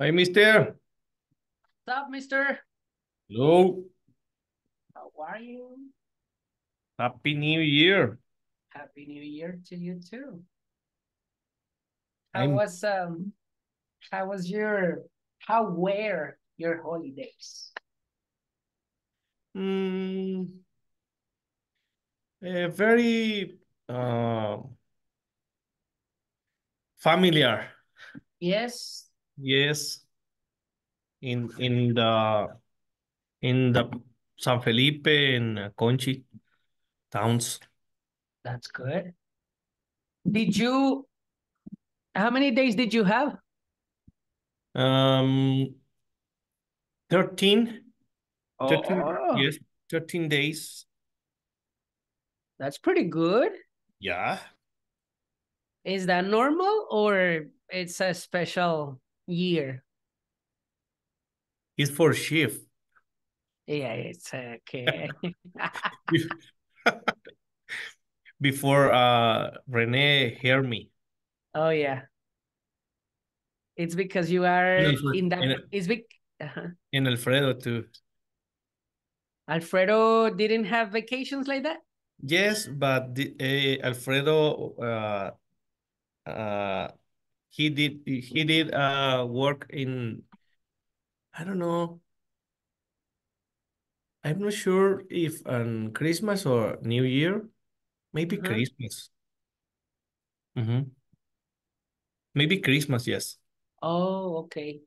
Hi, mister. What's up, mister? Hello. How are you? Happy New Year. Happy New Year to you too. How were your holidays? Very familiar. Yes. Yes. In the San Felipe and Conchi towns. That's good. How many days did you have? 13. Oh. 13. Yes, 13 days. That's pretty good. Yeah. Is that normal or it's a special year? It's for shift. Yeah, it's okay. Before Renee heard me. Oh yeah. It's because you are in Alfredo too. Alfredo didn't have vacations like that? Yes, but Alfredo he did work in, I don't know. I'm not sure if on Christmas or New Year. Maybe Christmas. Maybe Christmas, yes. Oh, okay.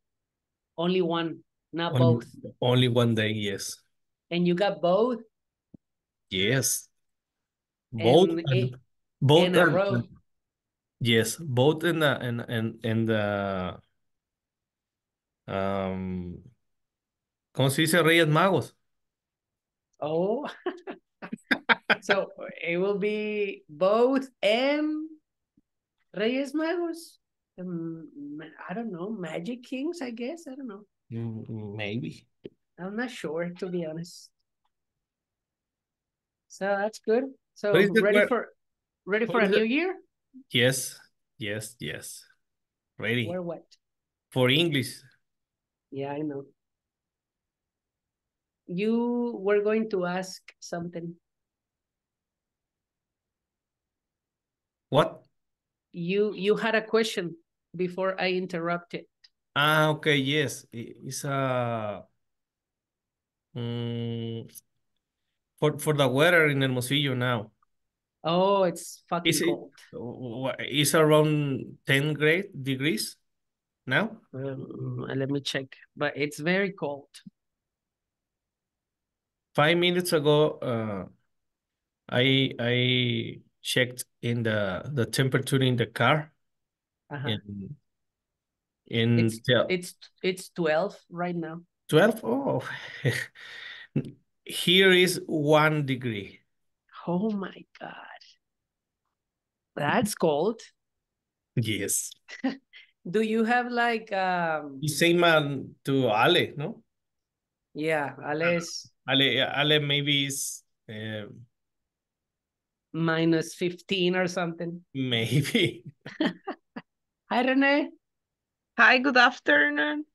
Only one, not both. Only one day, yes. And you got both? Yes. Both in a row. Yes, both in the ¿cómo se dice? Reyes Magos. Oh. So it will be both and Reyes Magos. I don't know, Magic Kings, I guess. I don't know. Maybe. I'm not sure, to be honest. So that's good. So ready for a new year? Yes. Ready. For what? For English. Yeah, I know. You were going to ask something. What? You had a question before I interrupted. Ah, okay, yes. It's for the weather in Hermosillo now. Oh, it's fucking cold. It's around 10 degrees now? Let me check. But it's very cold. 5 minutes ago, I checked in the temperature in the car. It's 12 right now. 12? Oh. Here is 1 degree. Oh my God. That's cold. Yes. Do you have like the same man to Ale, no? Yeah, Ale maybe is minus 15 or something. Maybe. Hi, Renee. Hi, good afternoon.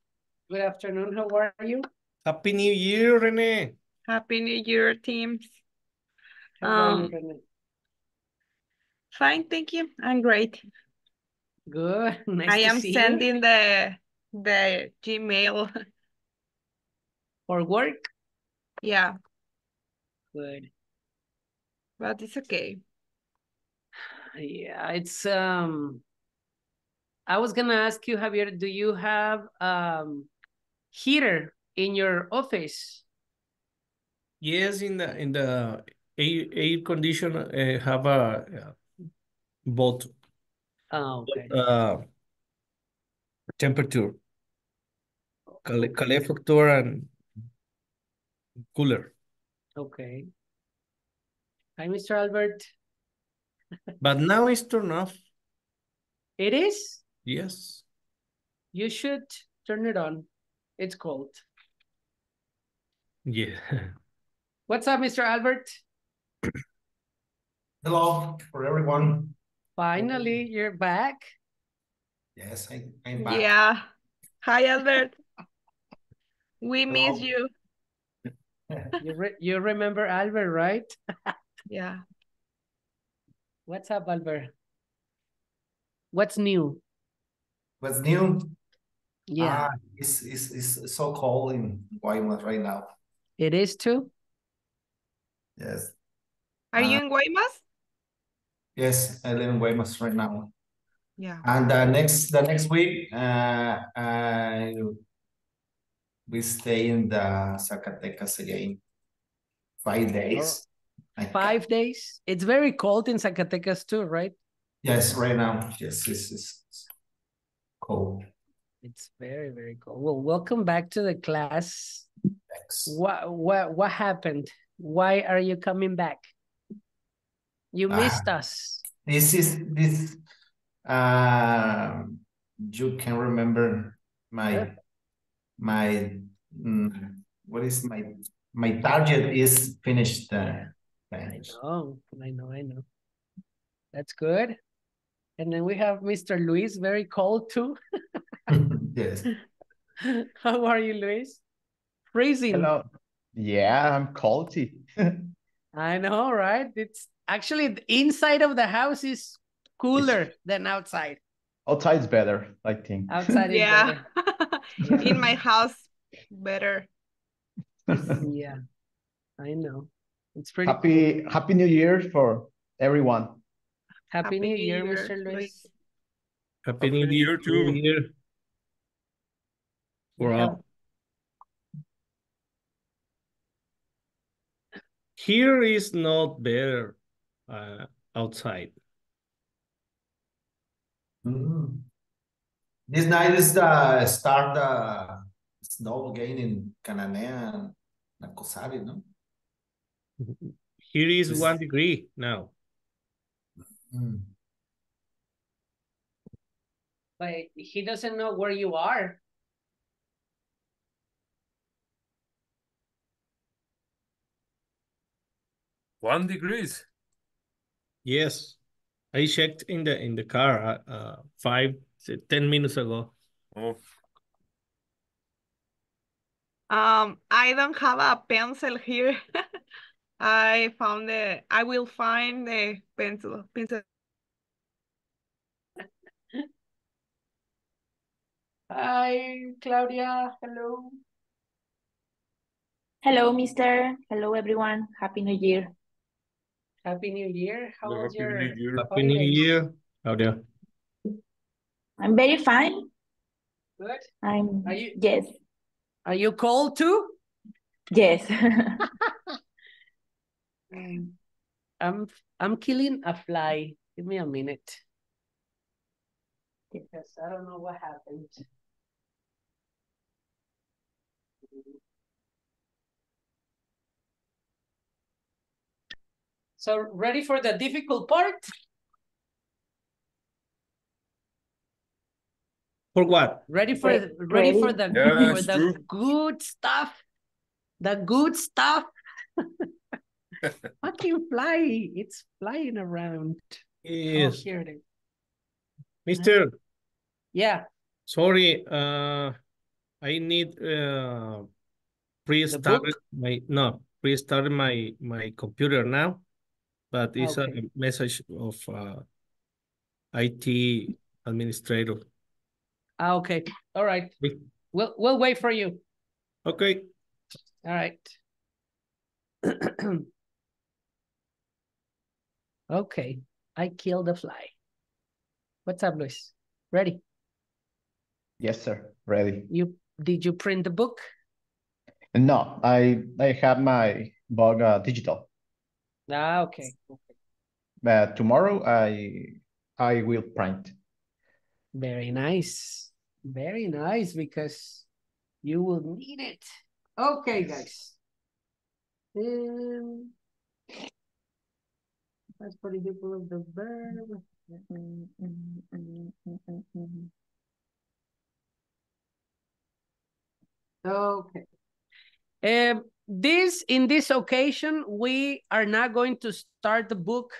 Good afternoon. How are you? Happy New Year, Renee. Happy New Year, team. Fine, thank you. I'm great. Good. Nice to see you. I am sending the Gmail. For work? Yeah. Good. But it's okay. Yeah, it's I was gonna ask you, Javier, do you have heater in your office? Yes, in the air conditioner have a both. Oh, okay. Temperature, calefactor and cooler. Okay. Hi, Mr. Albert. But now it's turned off. It is? Yes. You should turn it on. It's cold. Yeah. What's up, Mr. Albert? Hello for everyone. Finally, you're back. Yes, I'm back. Yeah. Hi, Albert. We miss you. You remember Albert, right? Yeah. What's up, Albert? What's new? What's new? Yeah. It's so cold in Guaymas right now. It is too? Yes. Are you in Guaymas? Yes, I live in Guaymas right now. Yeah. And the next week, we stay in the Zacatecas again. 5 days. Oh. 5 days? It's very cold in Zacatecas too, right? Yes, right now. Yes, it's cold. It's very, very cold. Well, welcome back to the class. Thanks. What happened? Why are you coming back? You missed us. You can remember my target is finished. I know. That's good. And then we have Mr. Luis, very cold too. Yes. How are you, Luis? Freezing. Hello. Yeah, I'm coldy. I know, right? It's actually the inside of the house is cooler than outside. Outside's better, I think. Outside is better. In my house, better. Yeah, I know. It's pretty cool. Happy New Year for everyone. Happy New Year, Mr. Luis. Happy New Year too. We're up. Here is not better outside. Mm-hmm. This night is the start snow again in Cananea and Nacosari, no? Here is 1 degree now. Mm. But he doesn't know where you are. $1 degree. Yes, I checked in the car 5 to 10 minutes ago. Oh. I don't have a pencil here. I will find the pencil. Hi, Claudia. Hello. Hello, Mister. Hello, everyone. Happy New Year. Happy New Year. How was your Happy New Year. How are you? I'm very fine. Good. Yes. Are you cold too? Yes. I'm killing a fly. Give me a minute. Because I don't know what happened. So ready for the difficult part? For what? Ready for the good stuff. The good stuff. Fucking fly. It's flying around. Yes. Oh, here it is. Mister. Yeah. Sorry. I need pre-start my computer now. But it's a message of IT administrator. Okay. All right. We'll wait for you. Okay. All right. Okay. I killed the fly. What's up, Luis? Ready? Yes, sir. Ready. Did you print the book? No, I have my book digital. Ah, okay. But tomorrow I will print. Very nice. Very nice, because you will need it. Okay, guys. That's pretty good of the verb. Okay. In this occasion, we are not going to start the book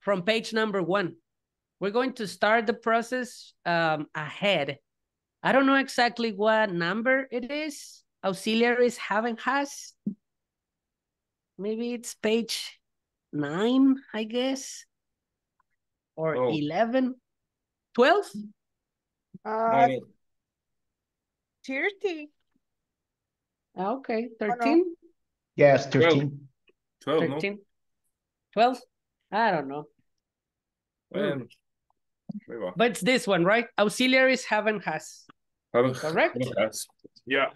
from page number 1. We're going to start the process ahead. I don't know exactly what number it is. Auxiliaries haven't has. Maybe it's page 9, I guess. Or 11. 12? 30. Okay, 13? Oh, no. Yes, 13. 12, 13. No? 12? I don't know. But it's this one, right? Auxiliaries haven't has. Correct? Yes. Yeah.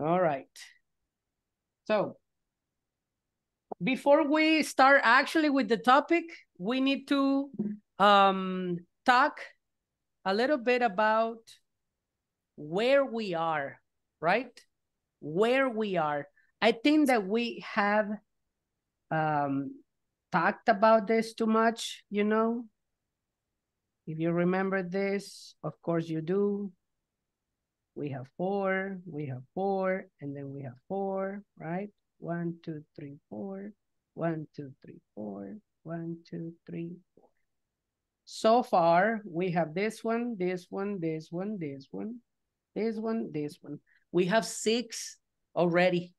All right. So, before we start actually with the topic, we need to talk a little bit about where we are, right? Where we are. I think that we have talked about this too much, you know? If you remember this, of course you do. We have 4, and then we have 4, right? 1, 2, 3, 4. 1, 2, 3, 4. 1, 2, 3, 4. So far, we have this one, this one, this one, this one, this one, this one. We have 6 already,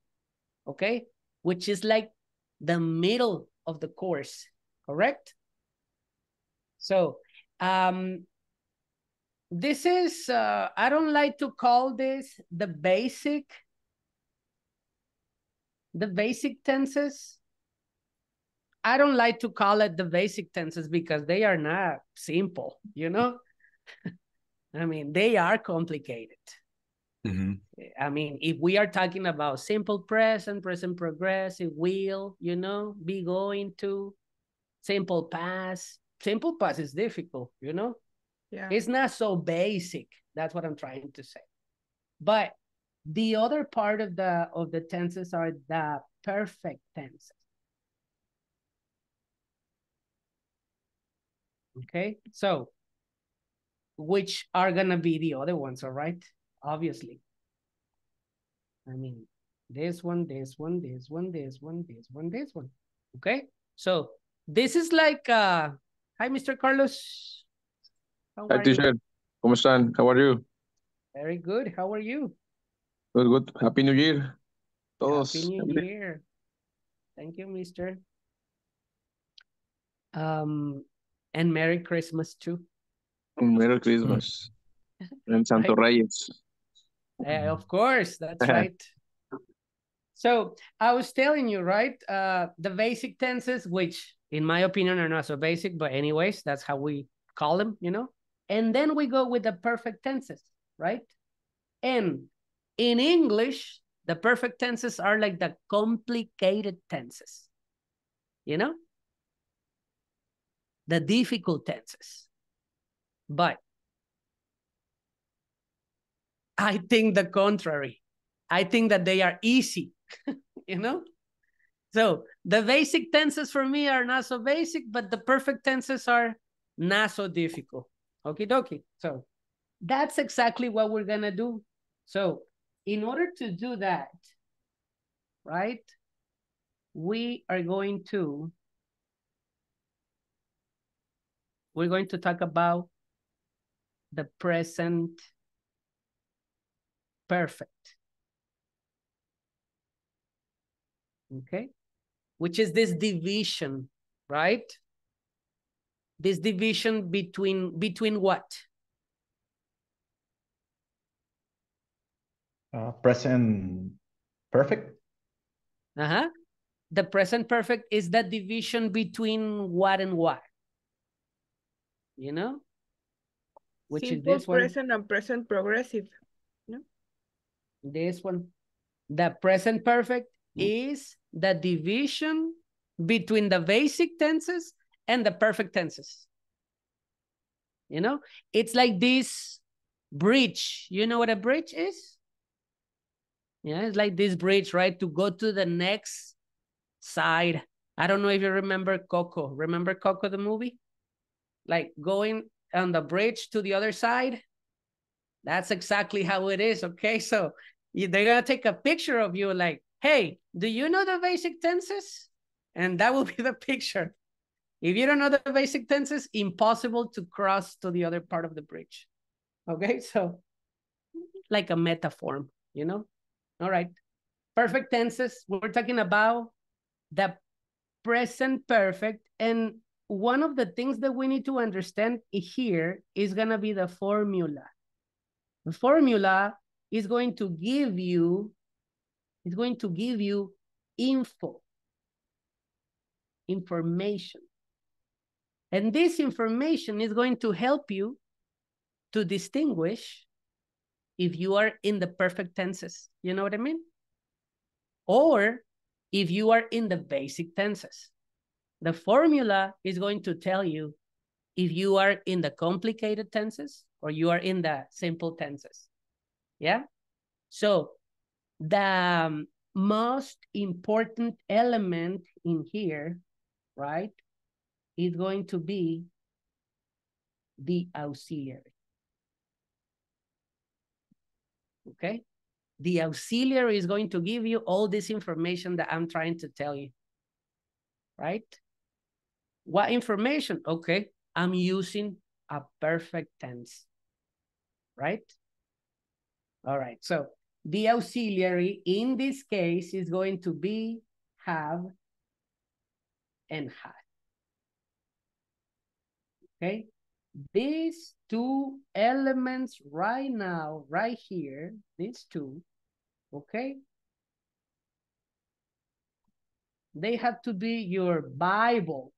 okay? Which is like the middle of the course, correct? So, this is, I don't like to call this the basic tenses. I don't like to call it the basic tenses because they are not simple, you know? I mean, they are complicated. Mm-hmm. I mean, if we are talking about simple present progressive, will, you know, be going to, simple past is difficult, you know? Yeah. It's not so basic. That's what I'm trying to say. But the other part of the tenses are the perfect tenses. Okay, so which are gonna be the other ones, all right? Obviously. I mean, this one, this one, this one, this one, this one, this one. Okay, so this is like, hi, Mr. Carlos. Hi, teacher. ¿Cómo están? How are you? Very good. How are you? Good, good. Happy New Year. Todos. Happy New Year. Thank you, Mister. And Merry Christmas, too. Merry Christmas. And Santo Reyes. Of course, that's right. So I was telling you, right, the basic tenses, which in my opinion are not so basic, but anyways, that's how we call them, you know? And then we go with the perfect tenses, right? And in English, the perfect tenses are like the complicated tenses, you know? The difficult tenses. But I think the contrary. I think that they are easy, you know? So the basic tenses for me are not so basic, but the perfect tenses are not so difficult. Okie dokie. So that's exactly what we're gonna do. So in order to do that, right, we are going to talk about the present perfect. Okay? Which is this division, right? This division between what? Present perfect. Uh-huh. The present perfect is that division between what and what? You know, which simple, is this one. Present and present progressive. No? This one. The present perfect is the division between the basic tenses and the perfect tenses. You know, it's like this bridge. You know what a bridge is? Yeah, it's like this bridge, right? To go to the next side. I don't know if you remember Coco. Remember Coco, the movie? Like going on the bridge to the other side. That's exactly how it is, okay? So they're gonna take a picture of you like, hey, do you know the basic tenses? And that will be the picture. If you don't know the basic tenses, impossible to cross to the other part of the bridge. Okay, so like a metaphor, you know? All right. Perfect tenses. We're talking about the present perfect. And one of the things that we need to understand here is going to be the formula. The formula is going to give you, it's going to give you info, information. And this information is going to help you to distinguish if you are in the perfect tenses, you know what I mean? Or if you are in the basic tenses. The formula is going to tell you if you are in the complicated tenses or you are in the simple tenses, yeah? So the most important element in here, right, is going to be the auxiliary. Okay, the auxiliary is going to give you all this information that I'm trying to tell you, right? What information? Okay, I'm using a perfect tense, right? All right, so the auxiliary in this case is going to be have and had. Okay, these two elements right now, right here, these two, okay? They have to be your Bible.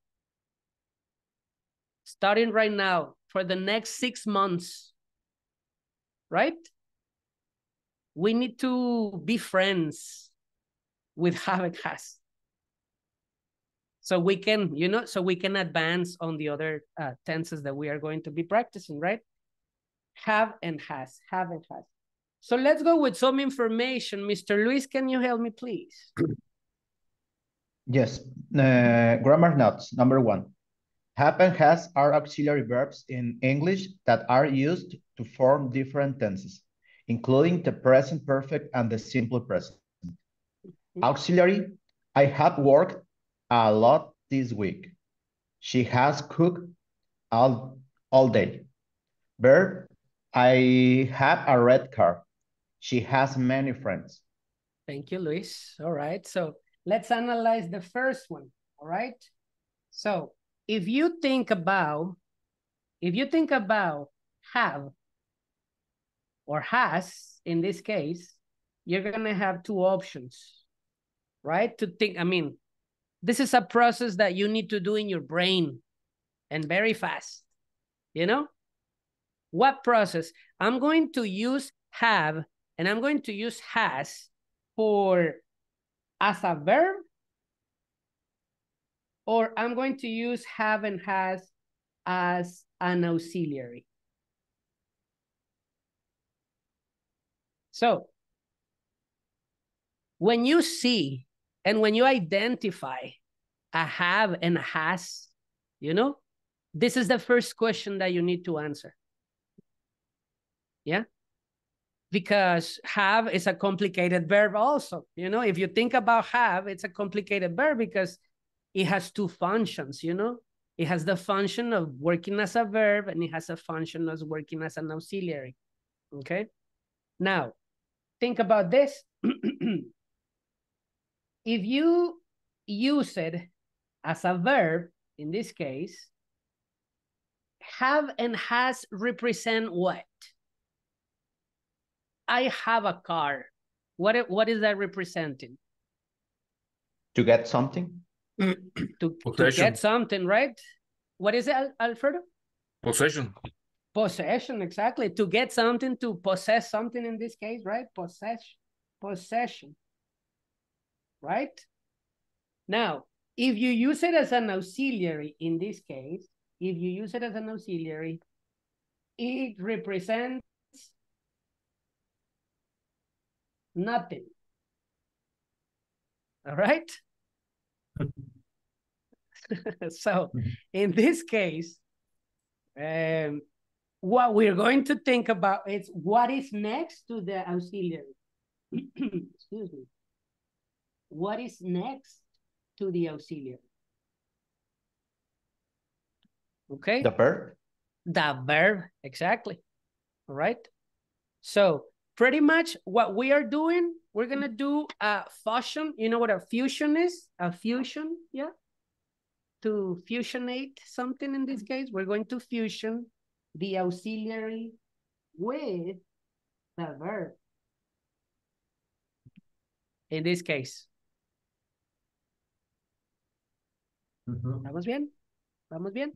Starting right now for the next 6 months, right? We need to be friends with have and has. So we can, you know, so we can advance on the other tenses that we are going to be practicing, right? Have and has, have and has. So let's go with some information. Mr. Luis, can you help me, please? Yes, grammar notes, number one. Have and has are auxiliary verbs in English that are used to form different tenses, including the present perfect and the simple present. Auxiliary, I have worked a lot this week. She has cooked all day. Verb, I have a red car. She has many friends. Thank you, Luis. All right, so let's analyze the first one, all right? So if you think about have or has in this case, you're gonna have two options, right? To think, I mean, this is a process that you need to do in your brain and very fast, you know? What process? I'm going to use have and I'm going to use has for as a verb, or I'm going to use have and has as an auxiliary. So when you see and when you identify a have and a has, you know, this is the first question that you need to answer. Yeah? Because have is a complicated verb also. You know, if you think about have, it's a complicated verb because it has two functions, you know? It has the function of working as a verb and it has a function of working as an auxiliary, okay? Now, think about this. If you use it as a verb, in this case, have and has represent what? I have a car. What is that representing? To get something. to get something, right? What is it, Alfredo? Possession. Possession, exactly. To get something, to possess something in this case, right? Possession. Right? Now, if you use it as an auxiliary, in this case, if you use it as an auxiliary, it represents nothing. All right? So, in this case, what we're going to think about is what is next to the auxiliary. Excuse me. What is next to the auxiliary? Okay. The verb. The verb, exactly. all right? So pretty much what we are doing, we're going to do a fusion. You know what a fusion is? A fusion, yeah? To fusionate something in this case, we're going to fusion the auxiliary with the verb. In this case. Uh-huh. ¿Estamos bien? ¿Vamos bien?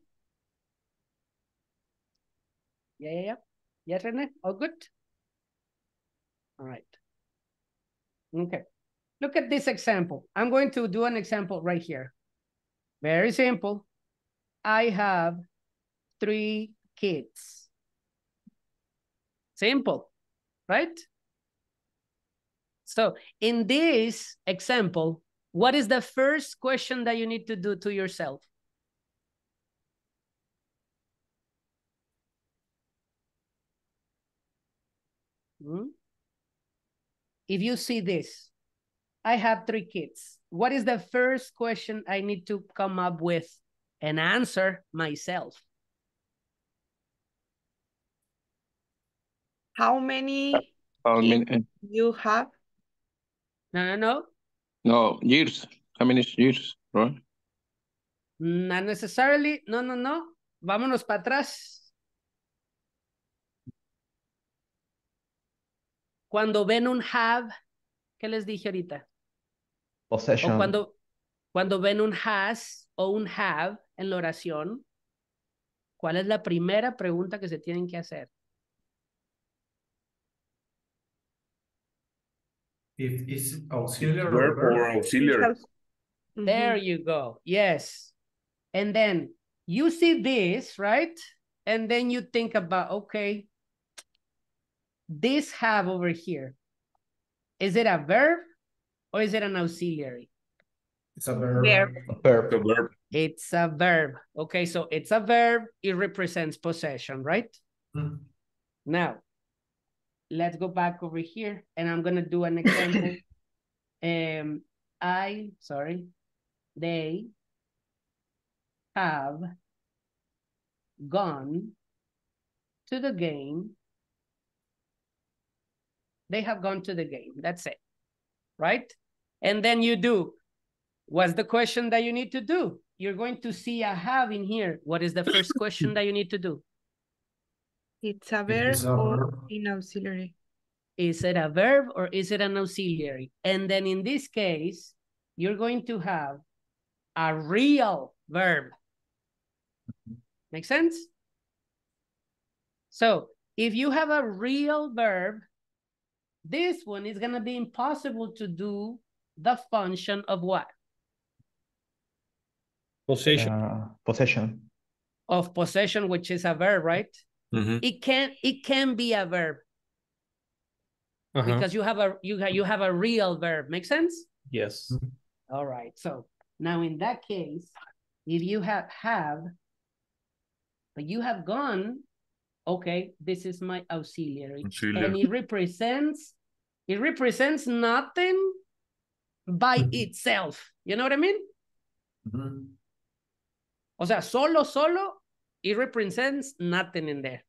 Yeah. Yes, Renee? All good? All right. Okay. Look at this example. I'm going to do an example right here. Very simple. I have 3 kids. Simple, right? So in this example, what is the first question that you need to do to yourself? If you see this, I have 3 kids. What is the first question I need to come up with and answer myself? How many you have? No. No, years. How many years, right? Not necessarily. No. Vámonos para atrás. Cuando ven un have, ¿qué les dije ahorita? Possession. O cuando ven un has o un have en la oración, ¿cuál es la primera pregunta que se tienen que hacer? If it's auxiliary verb or auxiliary. There you go. Yes. And then you see this, right? And then you think about, okay, this have over here, is it a verb or is it an auxiliary? It's a verb. It's a verb. Okay, so it's a verb. It represents possession, right? Mm-hmm. Now, let's go back over here, and I'm going to do an example. They have gone to the game. They have gone to the game. That's it, right? And then you do. What's the question that you need to do? You're going to see a have in here. What is the first question that you need to do? It's a verb or an auxiliary. Is it a verb or is it an auxiliary? And then in this case, you're going to have a real verb. Make sense? So if you have a real verb, this one is going to be impossible to do the function of what? Possession. Possession. Of possession, which is a verb, right? Mm-hmm. It can be a verb because you have a real verb. Make sense? Yes. All right. So now in that case, if you have gone, okay, this is my auxiliary. And it represents nothing by itself. You know what I mean? Mm-hmm. O sea, solo. It represents nothing in there,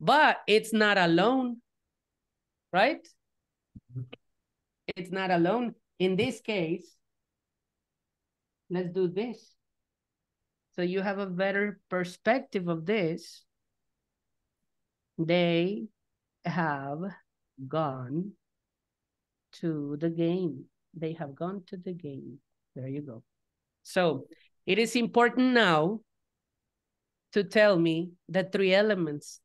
but it's not alone, right? It's not alone. In this case, let's do this. So you have a better perspective of this. They have gone to the game. They have gone to the game. There you go. So it is important now to tell me the 3 elements,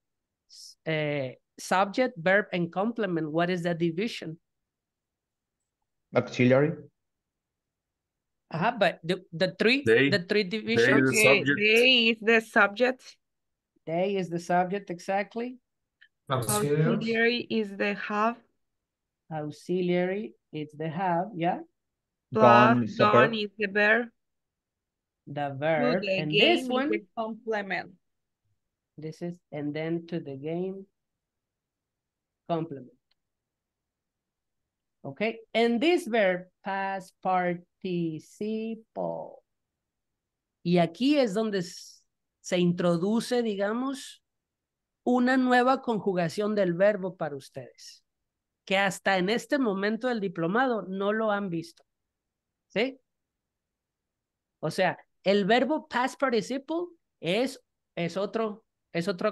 subject, verb, and complement. What is the division? Auxiliary. But the three divisions. They is the subject. They is the subject, exactly. Auxiliary is the have. Auxiliary is the have, yeah. Plus, gone is the verb. The verb, and this one with complement. This is, and then to the game, complement. Okay, and this verb, past participle. Y aquí es donde se introduce, digamos, una nueva conjugación del verbo para ustedes, que hasta en este momento del diplomado no lo han visto, ¿sí? O sea, el verbo past participle es otra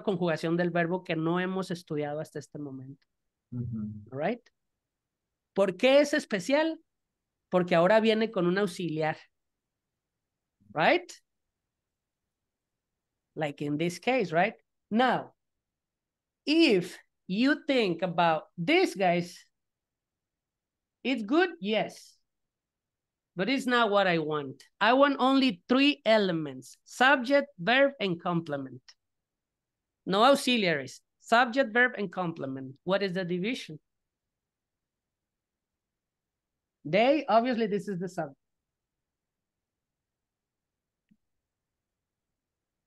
conjugación del verbo que no hemos estudiado hasta este momento. All right. ¿Por qué es especial? Porque ahora viene con un auxiliar. Right? Like in this case, right? Now, if you think about this, guys, it's good, yes. But it's not what I want. I want only three elements: subject, verb, and complement. No auxiliaries. Subject, verb, and complement. What is the division? They, obviously, this is the subject.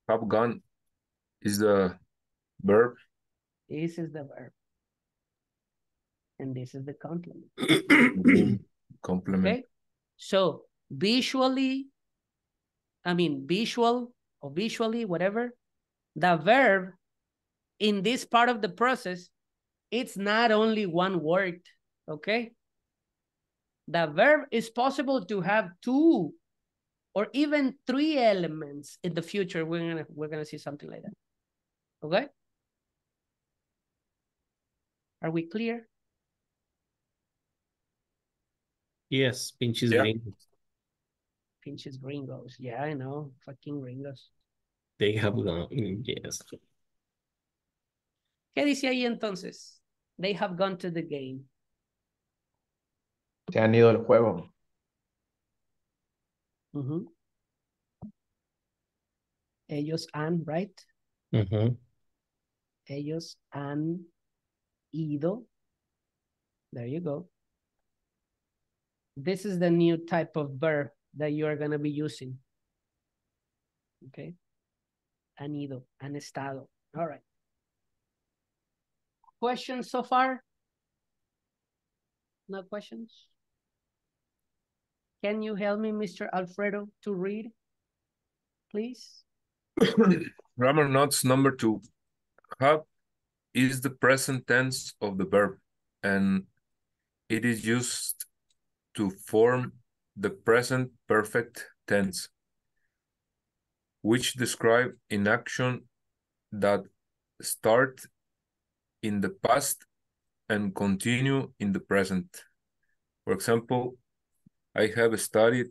Have gone is the verb. This is the verb. And this is the complement. Complement. Okay? So, visually, I mean, visual or visually, whatever, the verb in this part of the process, it's not only one word, okay? The verb is possible to have two or even three elements in the future. We're gonna see something like that, okay? Are we clear? Yes, pinches gringos. Pinches gringos. Yeah, I know. Fucking gringos. They have gone. Yes. ¿Qué dice ahí entonces? They have gone to the game. Se han ido al juego. Uh-huh. Ellos han, right? Uh-huh. Ellos han ido. There you go. This is the new type of verb that you are going to be using. Okay. Han ido, han estado. All right. Questions so far? No questions? Can you help me, Mr. Alfredo, to read, please? Grammar notes number 2. Have is the present tense of the verb, and it is used to form the present perfect tense, which describe an action that start in the past and continue in the present. For example, I have studied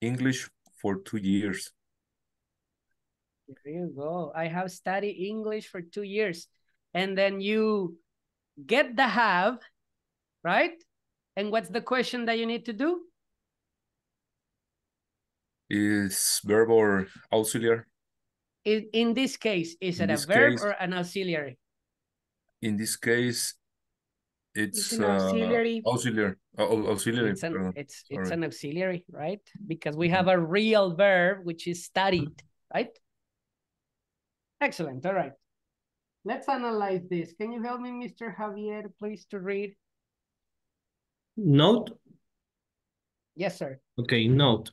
English for 2 years. There you go. I have studied English for 2 years. And then you get the have, right? And what's the question that you need to do? Is verb or auxiliary? In this case, is it a verb or an auxiliary? In this case, it's auxiliary. Auxiliary. It's an auxiliary, right? Because we have a real verb, which is studied, right? Excellent. All right. Let's analyze this. Can you help me, Mr. Javier, please, to read? Note? Yes, sir. Okay, note.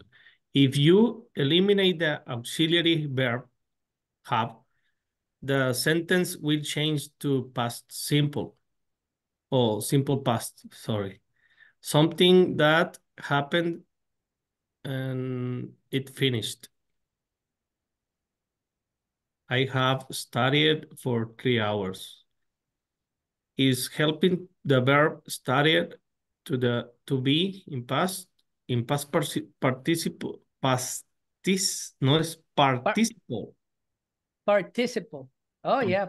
If you eliminate the auxiliary verb have, the sentence will change to past simple or simple past, sorry. Something that happened and it finished. I have studied for 3 hours. Is helping the verb studied to be in past participle, participle. Oh, yeah.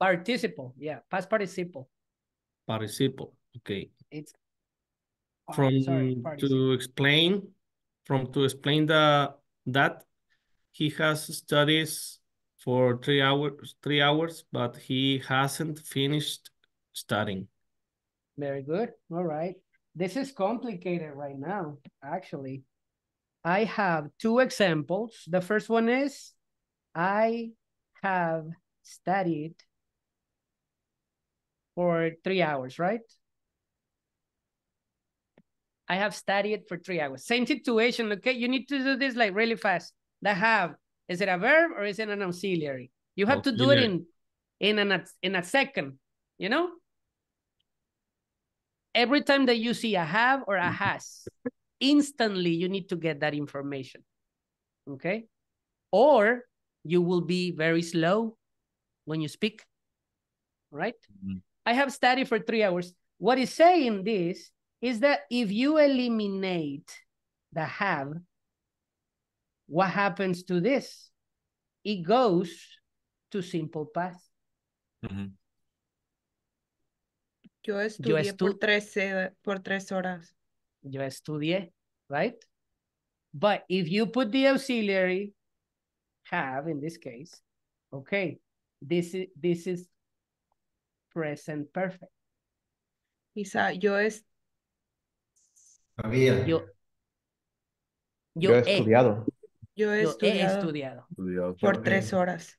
Participle. Yeah. Past participle. Participle. Okay. It's to explain that he has studies for 3 hours, but he hasn't finished studying. Very good. All right. This is complicated right now, actually. I have 2 examples. The first one is, I have studied for 3 hours, right? I have studied for 3 hours. Same situation, okay? You need to do this like really fast. The have, is it a verb or is it an auxiliary? You have to do it in a second, you know? Every time that you see a have or a has, instantly you need to get that information, okay? Or you will be very slow when you speak, right? Mm-hmm. I have studied for 3 hours. What is saying this is that if you eliminate the have, what happens to this? It goes to simple past. Mm-hmm. Yo estudié por tres horas. Yo estudié, right? But if you put the auxiliary have in this case, okay, this is present perfect. Yo he estudiado por tres horas.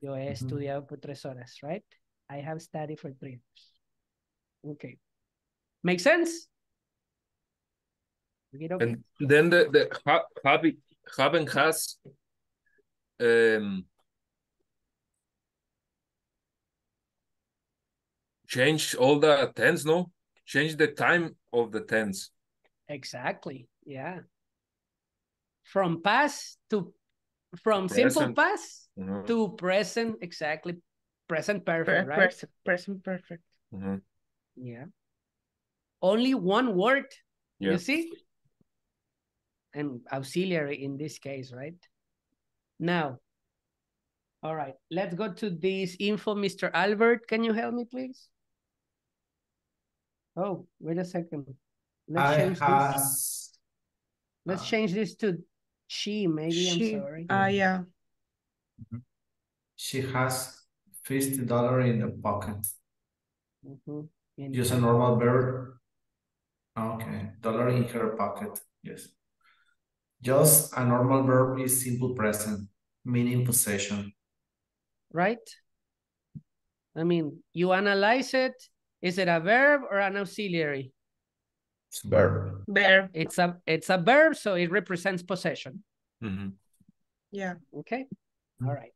Yo he estudiado por 3 horas, right? I have studied for 3 hours. Okay. Make sense? Okay. And then the have and has, change all the tense, no? Change the time of the tense. Exactly. Yeah. From past to, from present. Simple past mm-hmm. to present, exactly. Present perfect, right? Present perfect. Mm-hmm. Yeah. Only one word, yeah. You see? And auxiliary in this case, right? Now, all right, let's go to this info, Mr. Albert. Can you help me, please? Oh, wait a second. Let's change this to she, maybe. She, I'm sorry. Yeah. Mm-hmm. She has $50 in the pocket. Mm-hmm. Use a normal verb. Okay, dollar in her pocket. Yes. Just a normal verb is simple present, meaning possession. Right? I mean, you analyze it. Is it a verb or an auxiliary? It's a verb. It's a verb, so it represents possession. Mm-hmm. Yeah. Okay. All right.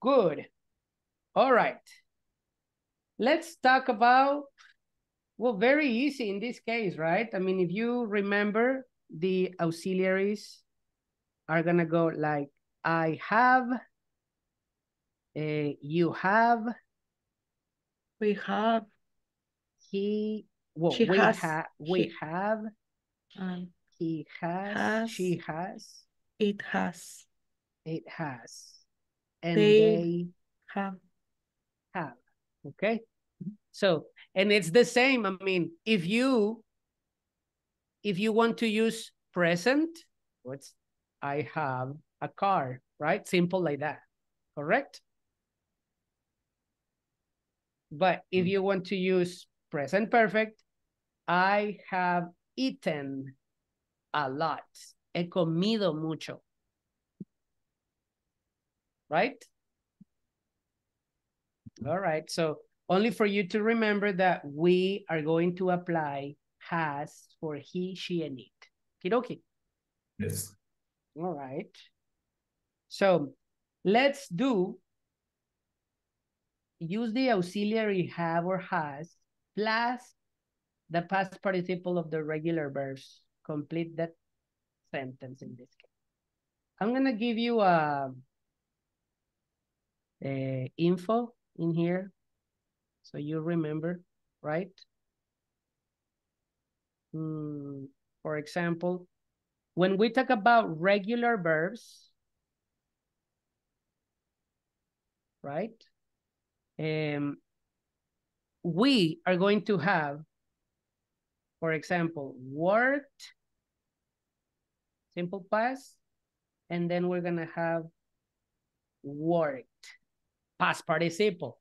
Good. All right. Let's talk about, well, very easy in this case, right? I mean, if you remember, the auxiliaries are going to go like, I have, you have, we have, he has, she has, it has, and they have, okay? So, and it's the same. I mean, if you want to use present, what's I have a car, right? Simple like that, correct? But if you want to use present perfect, I have eaten a lot. He comido mucho, right? All right, so only for you to remember that we are going to apply has for he, she, and it. Kidoki. Yes. All right. So let's use the auxiliary have or has plus the past participle of the regular verbs. Complete that sentence in this case. I'm going to give you a info in here. So you remember, right? For example, when we talk about regular verbs, right? We are going to have, for example, worked, simple past, and then we're going to have worked, past participle.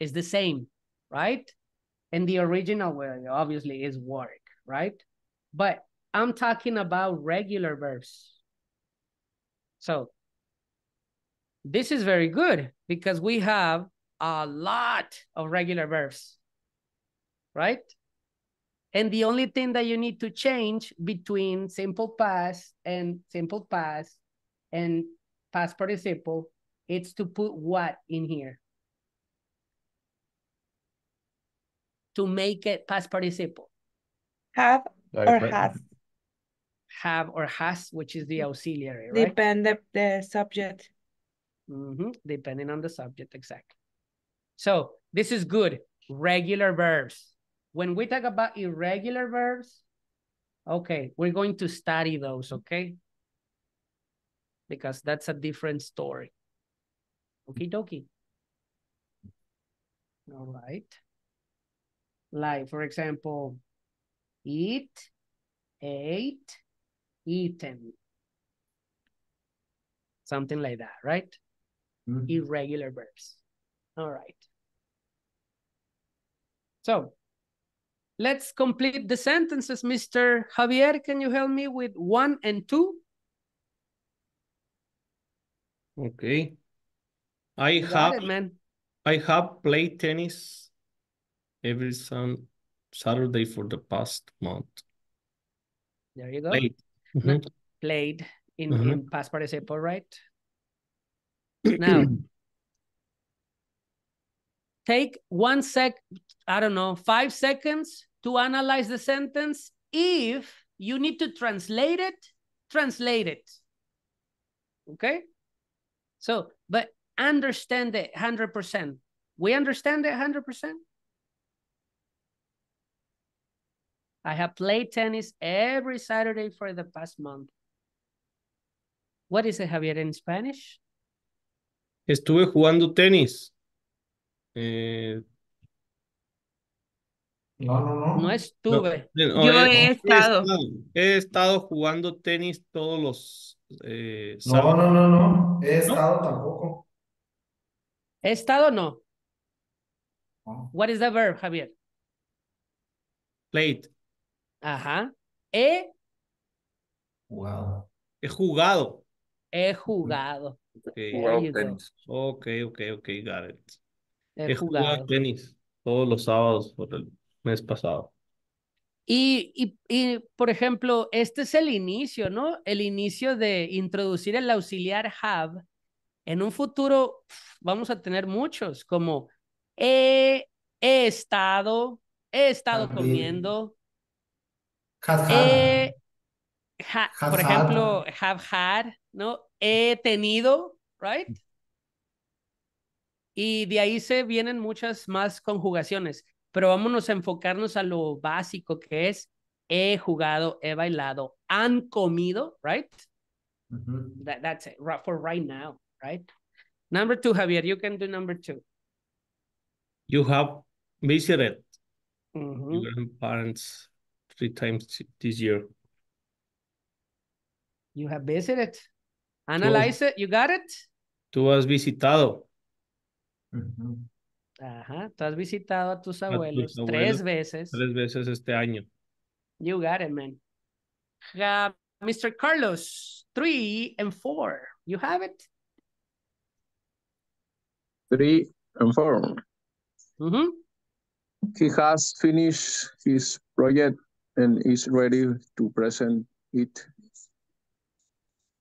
Is the same, right? And the original, well, obviously, is work, right? But I'm talking about regular verbs. So this is very good because we have a lot of regular verbs, right? And the only thing that you need to change between simple past and past participle It's to put what in here? To make it past participle. Have or has. Have or has, which is the auxiliary, right? Depending on the subject. Mm-hmm. Depending on the subject, exactly. So this is good. Regular verbs. When we talk about irregular verbs, okay, we're going to study those, okay? Because that's a different story. Okie dokie. All right. Like, for example, eat, ate, eaten. Something like that, right? Mm-hmm. Irregular verbs. All right. So let's complete the sentences. Mr. Javier, can you help me with 1 and 2? Okay. I have played tennis every Saturday for the past month. There you go. Played. Mm-hmm. Played in, mm-hmm. in past participle, right? Now, take 1 sec, I don't know, 5 seconds to analyze the sentence. If you need to translate it, translate it. Okay? So, but understand it 100%. We understand it 100%? I have played tennis every Saturday for the past month. What is it, Javier, in Spanish? Estuve jugando tenis. No estuve. No, yo he estado jugando tenis todos los sábados. No. He estado tampoco. He estado no. Oh. What is the verb, Javier? Played. Ajá. He jugado. He jugado. He jugado. Okay. Jugado tenis. Okay, got it. He jugado tenis todos los sábados por el mes pasado. Y, por ejemplo, este es el inicio, ¿no? El inicio de introducir el auxiliar have. En un futuro vamos a tener muchos, como he estado comiendo. Por ejemplo, have had, ¿no? He tenido, right? Y de ahí se vienen muchas más conjugaciones. Pero vámonos a enfocarnos a lo básico que es he jugado, he bailado, han comido, right? Mm-hmm. That's it for right now, right? Number 2, Javier, you can do number 2. You have visited your grandparents 3 times this year. You have visited. Analyze it. You got it? Tú has visitado. Mm-hmm. Ajá, tú has visitado a tus abuelos 3 veces. 3 veces este año. You got it, man. Mr. Carlos, 3 and 4. You have it? 3 and 4. Mm-hmm. He has finished his project and is ready to present it.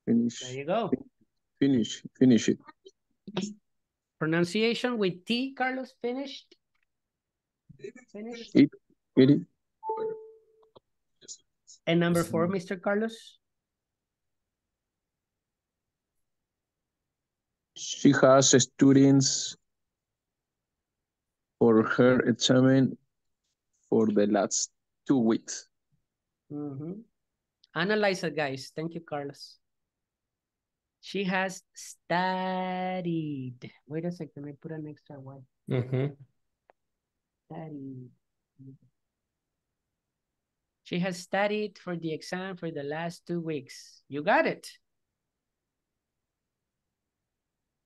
Finish. There you go. Finish it. Pronunciation with T, Carlos, finished. It. And number 4, Mr. Carlos? She has students for her exam for the last 2 weeks. Mm-hmm. Analyze it, guys. Thank you, Carlos. She has studied. Wait a second, I put an extra one. Mm-hmm. Studied. She has studied for the exam for the last 2 weeks. You got it.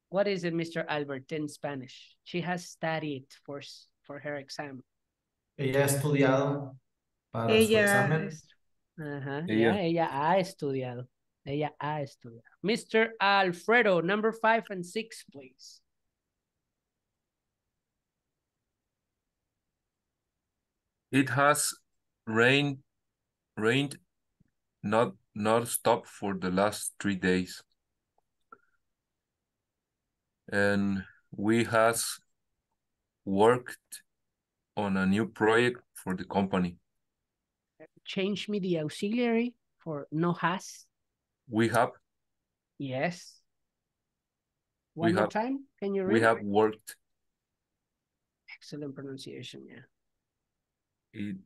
What is it, Mr. Albert, in Spanish? She has studied for her exam. Ella ha estudiado para su examen. Uh-huh. Ella ha estudiado. Ella ha estudiado. Mr. Alfredo, number 5 and 6, please. It has rained non-stop for the last 3 days. and we has worked on a new project for the company. Change me the auxiliary for no has. We have. Yes. One more time. Can you read? We have worked. Excellent pronunciation, yeah.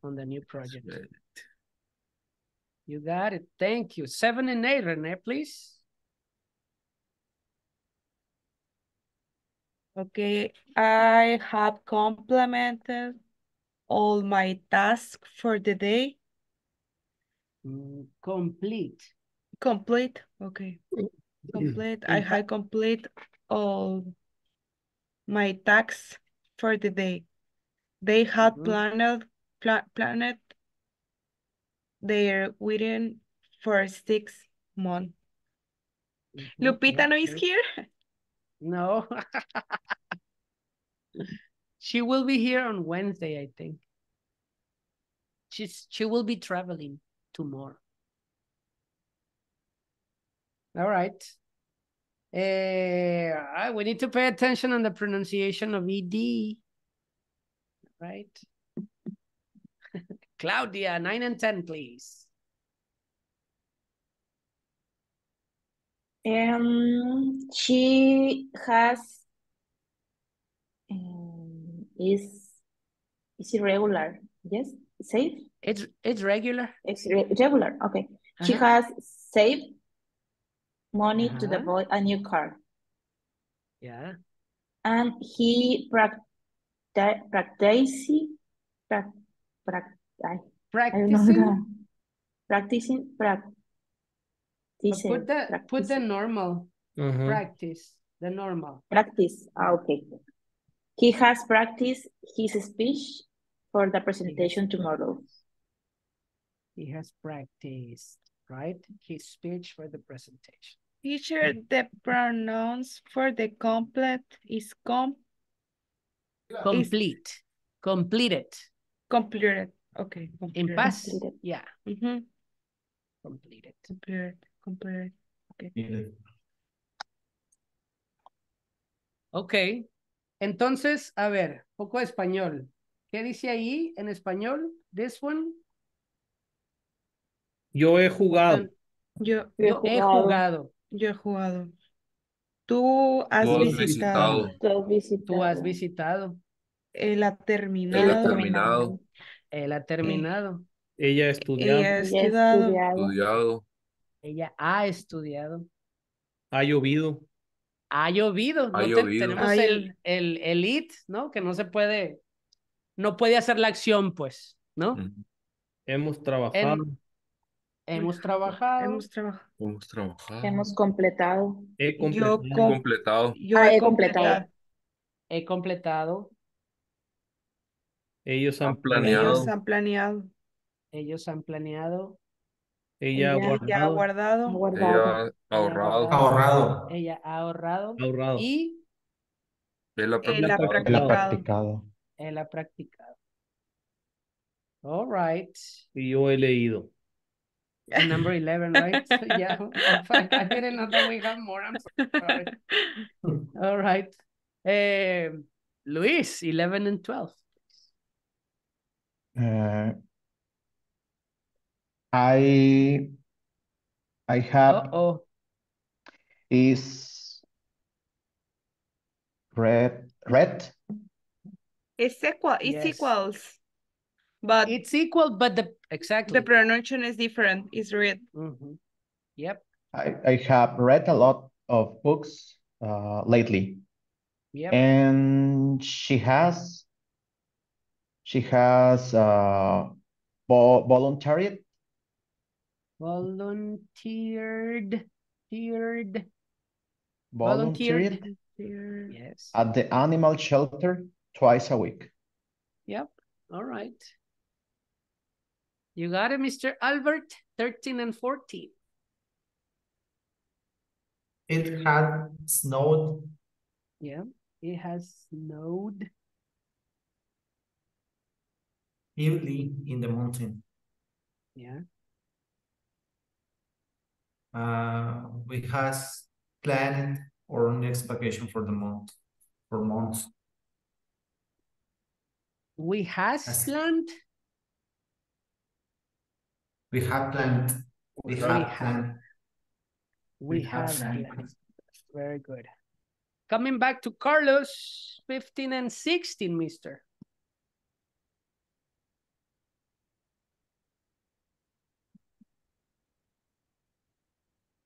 On the new project. You got it. Thank you. 7 and 8, Renee, please. Okay. I have complemented all my tasks for the day. Complete. Complete. Okay. Complete. I have complete all my tasks for the day. They had planned their wedding for 6 months. Lupita no is here? No. She will be here on Wednesday, I think. She will be traveling tomorrow. All right. We need to pay attention on the pronunciation of ED. Right. Claudia, 9 and 10, please. She has is irregular. Yes, safe. It's regular. It's regular. Okay. Uh-huh. She has saved money to buy a new car. Yeah. And he Put the normal practice. The normal practice. Okay. He has practiced his speech for the presentation tomorrow. He has practiced, right? His speech for the presentation. Teacher, the pronouns for the complete is complete. Completed. Completed. Okay. Completed. In past. Completed. Yeah. Mm-hmm. Completed. Completed. Completed. Okay. Completed. Okay. Entonces, a ver, poco español. ¿Qué dice ahí en español? This one. Yo he jugado. Yo he jugado. Yo he jugado. Tú has visitado. Tú has visitado. Él ha terminado. Él ha terminado. Él ha terminado. Ella ha estudiado. Ella ha estudiado. Ella ha estudiado. Ha llovido. Ha llovido. Ha llovido. Tenemos el it, ¿no? Que no se puede, no puede hacer la acción, pues, ¿no? Hemos trabajado. Hemos trabajado. Hemos trabajado. Hemos trabajado. Hemos completado. He completado. Yo completado. He completado. He completado. Ellos han planeado. Ellos han planeado. Ellos han planeado. Ella ha guardado. Ella ha ahorrado. Ahorrado. Ella ha ahorrado. Ahorrado. Y él ha practicado. Él ha practicado. All right. Y yo he leído. Number 11, right? Yeah. I didn't know that we have more. I'm sorry. All right. Luis, 11 and 12. I have is red. It's equals. But it's equal, but the pronunciation is different. It's read. Yep. I have read a lot of books lately. Yep. And she has volunteered yes, at the animal shelter twice a week. Yep. All right. You got it, Mr. Albert. 13 and 14. It had snowed. Yeah, it has snowed. Early in the mountain. Yeah. We has planned or next vacation for the month, for months? We have planned. We have planned. We have planned. We have planned. Very good. Coming back to Carlos, 15 and 16, mister.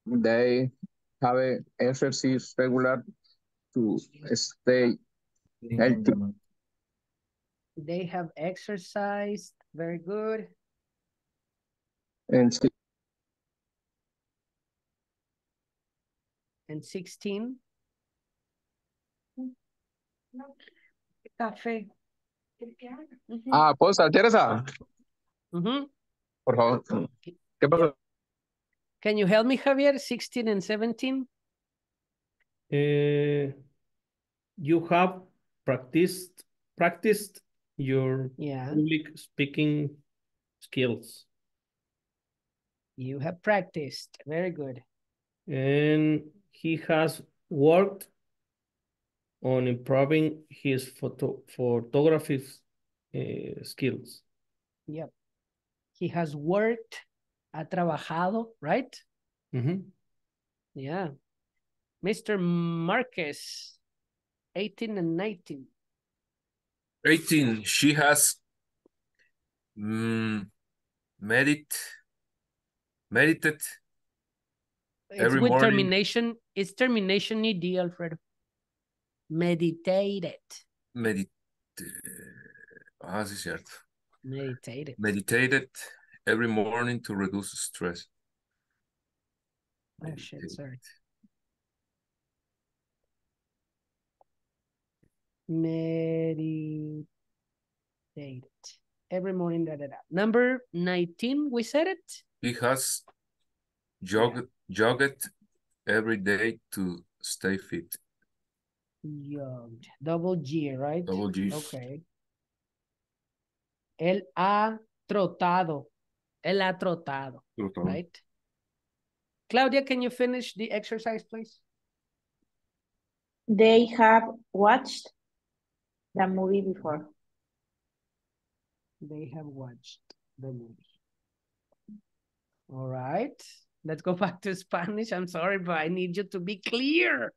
They have an exercise regular to stay healthy. They have exercised. Very good. And 16. Café. Ah, Posa, Teresa. Por favor. ¿Qué pasó? Can you help me, Javier? 16 and 17. You have practiced your public speaking skills. You have practiced. Very good. And he has worked on improving his photography skills. Yep. He has worked, ha trabajado, right? Mm-hmm. Yeah. Mr. Marquez, 18 and 19. 18, she has meditated every morning. Termination, it's termination ed, Alfredo. Meditated. Ah, sí, cierto. Meditated. Meditated every morning to reduce stress. Oh, shit, sorry. Meditated every morning. Number 19, we said it. He has jogged every day to stay fit. Jogged. Double G, right? Double G. Okay. Él ha trotado. Él ha trotado. Trotado. Right? Claudia, can you finish the exercise, please? They have watched the movie before. They have watched the movie. All right. Let's go back to Spanish. I'm sorry, but I need you to be clear.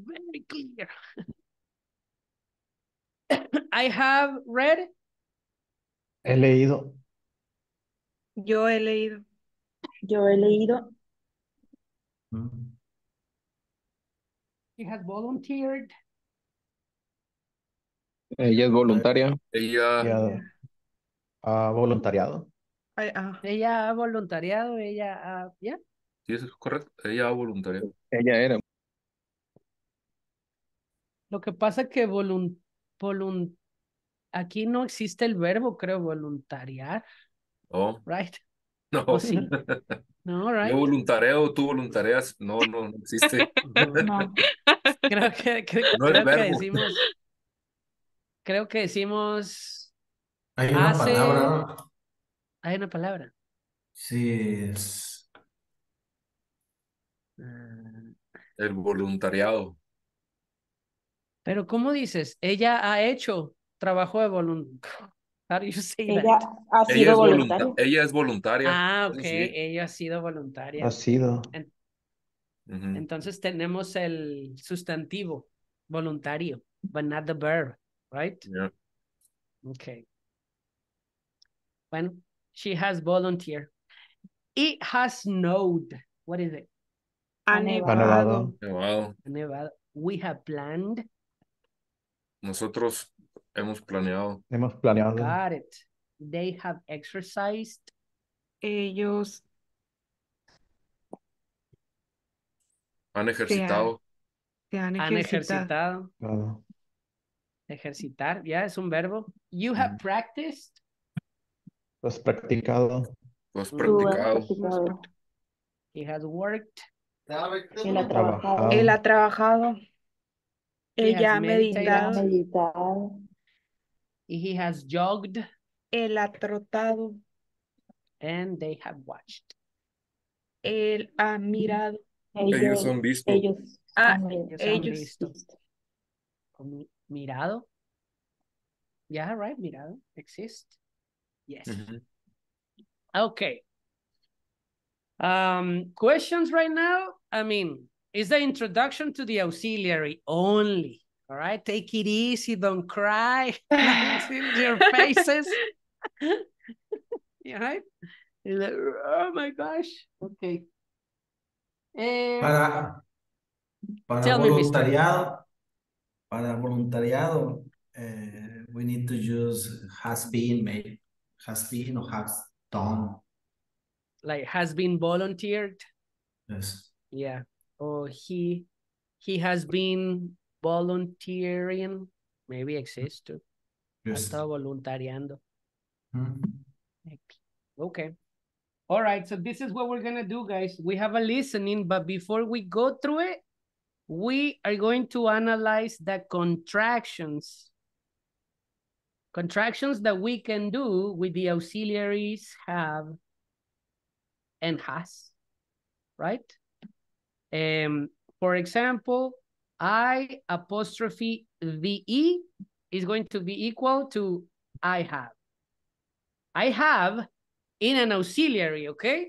Very clear. I have read. He leído. Yo he leído. Yo he leído. He has volunteered. Ella es voluntaria. Ella ha voluntariado. Ella ha voluntariado. Ella ha... ¿Ya? Sí, eso es correcto. Ella ha voluntariado. Ella era. Lo que pasa es que aquí no existe el verbo, creo, voluntariar. Oh. Right? No. Oh, sí. No, right. Yo voluntareo, tú voluntareas. No, no existe. No. Creo que no creo que decimos... Creo que decimos... Hay una palabra. Hay una palabra. Sí, es... El voluntariado. Pero, ¿cómo dices? Ella ha hecho trabajo de voluntario. Ella ha sido voluntaria. Ella es voluntaria. Ah, ok. Sí. Ella ha sido voluntaria. Ha sido. Entonces tenemos el sustantivo voluntario, but not the verb, right? Yeah. Ok. Bueno, she has volunteered. It has snowed. What is it? Ha nevado. Ha nevado. We have planned. Nosotros hemos planeado. Hemos planeado. Got it. They have exercised. Ellos han ejercitado. Han ejercitado. Claro. Ejercitar, ya es un verbo. You have practiced. Lo has practicado. Lo has practicado. He has worked. Él ha trabajado. Él ha trabajado. Ella ha meditado. He has jogged. Él ha trotado. And they have watched. Él ha mirado. Ellos han visto. Ellos ellos han visto. Mirado. Yeah, right, mirado. Exist. Yes. Okay. Questions right now? I mean, it's the introduction to the auxiliary only. All right, take it easy. Don't cry. Your faces. Yeah, right? You're like, oh my gosh. Okay. Para voluntariado, we need to use has been made, has been or has done. Like has been volunteered. Yes. Yeah. Or he has been volunteering, maybe exists too. Yes. Está voluntariando. Okay. All right. So this is what we're going to do, guys. We have a listening, but before we go through it, we are going to analyze the contractions. Contractions that we can do with the auxiliaries have and has, right? For example, I apostrophe VE is going to be equal to I have. I have in an auxiliary, okay?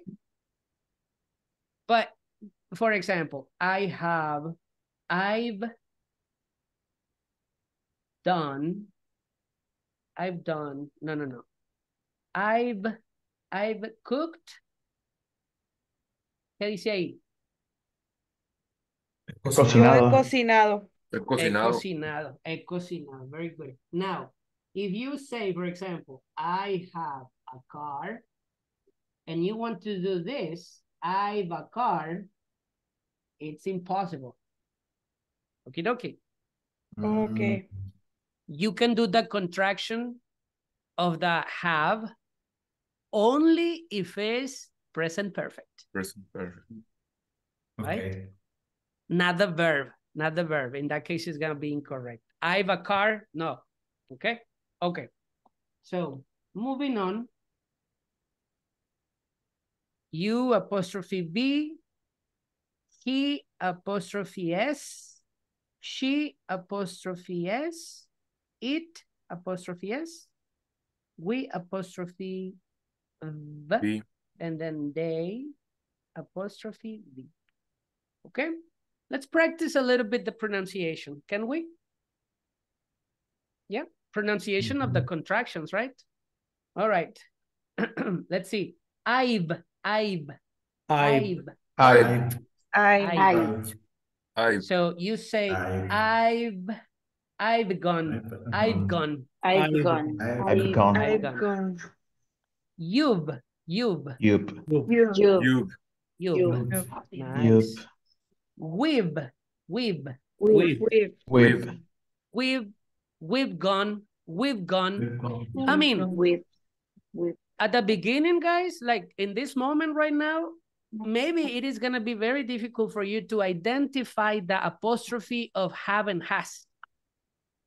But for example, I have, I've cooked. ¿Qué dice ahí? Cocinado. Cocinado. Cocinado. Cocinado. Very good. Now, if you say, for example, I have a car, and you want to do this, I have a car, it's impossible. Okie dokie. Okay. You can do the contraction of the have only if it's present perfect. Present perfect. Right? Okay. Not the verb. Not the verb. In that case, it's going to be incorrect. I have a car. No. Okay? Okay. So, moving on. You apostrophe B. He apostrophe S. She apostrophe S. It apostrophe S. We apostrophe V. And then they apostrophe V. Okay? Let's practice a little bit the pronunciation. Can we? Yeah, pronunciation of the contractions, right? All right. Let's see. I've. So you say I've gone. You've. We've gone. I mean, at the beginning, guys, like in this moment right now, maybe it is going to be very difficult for you to identify the apostrophe of have and has,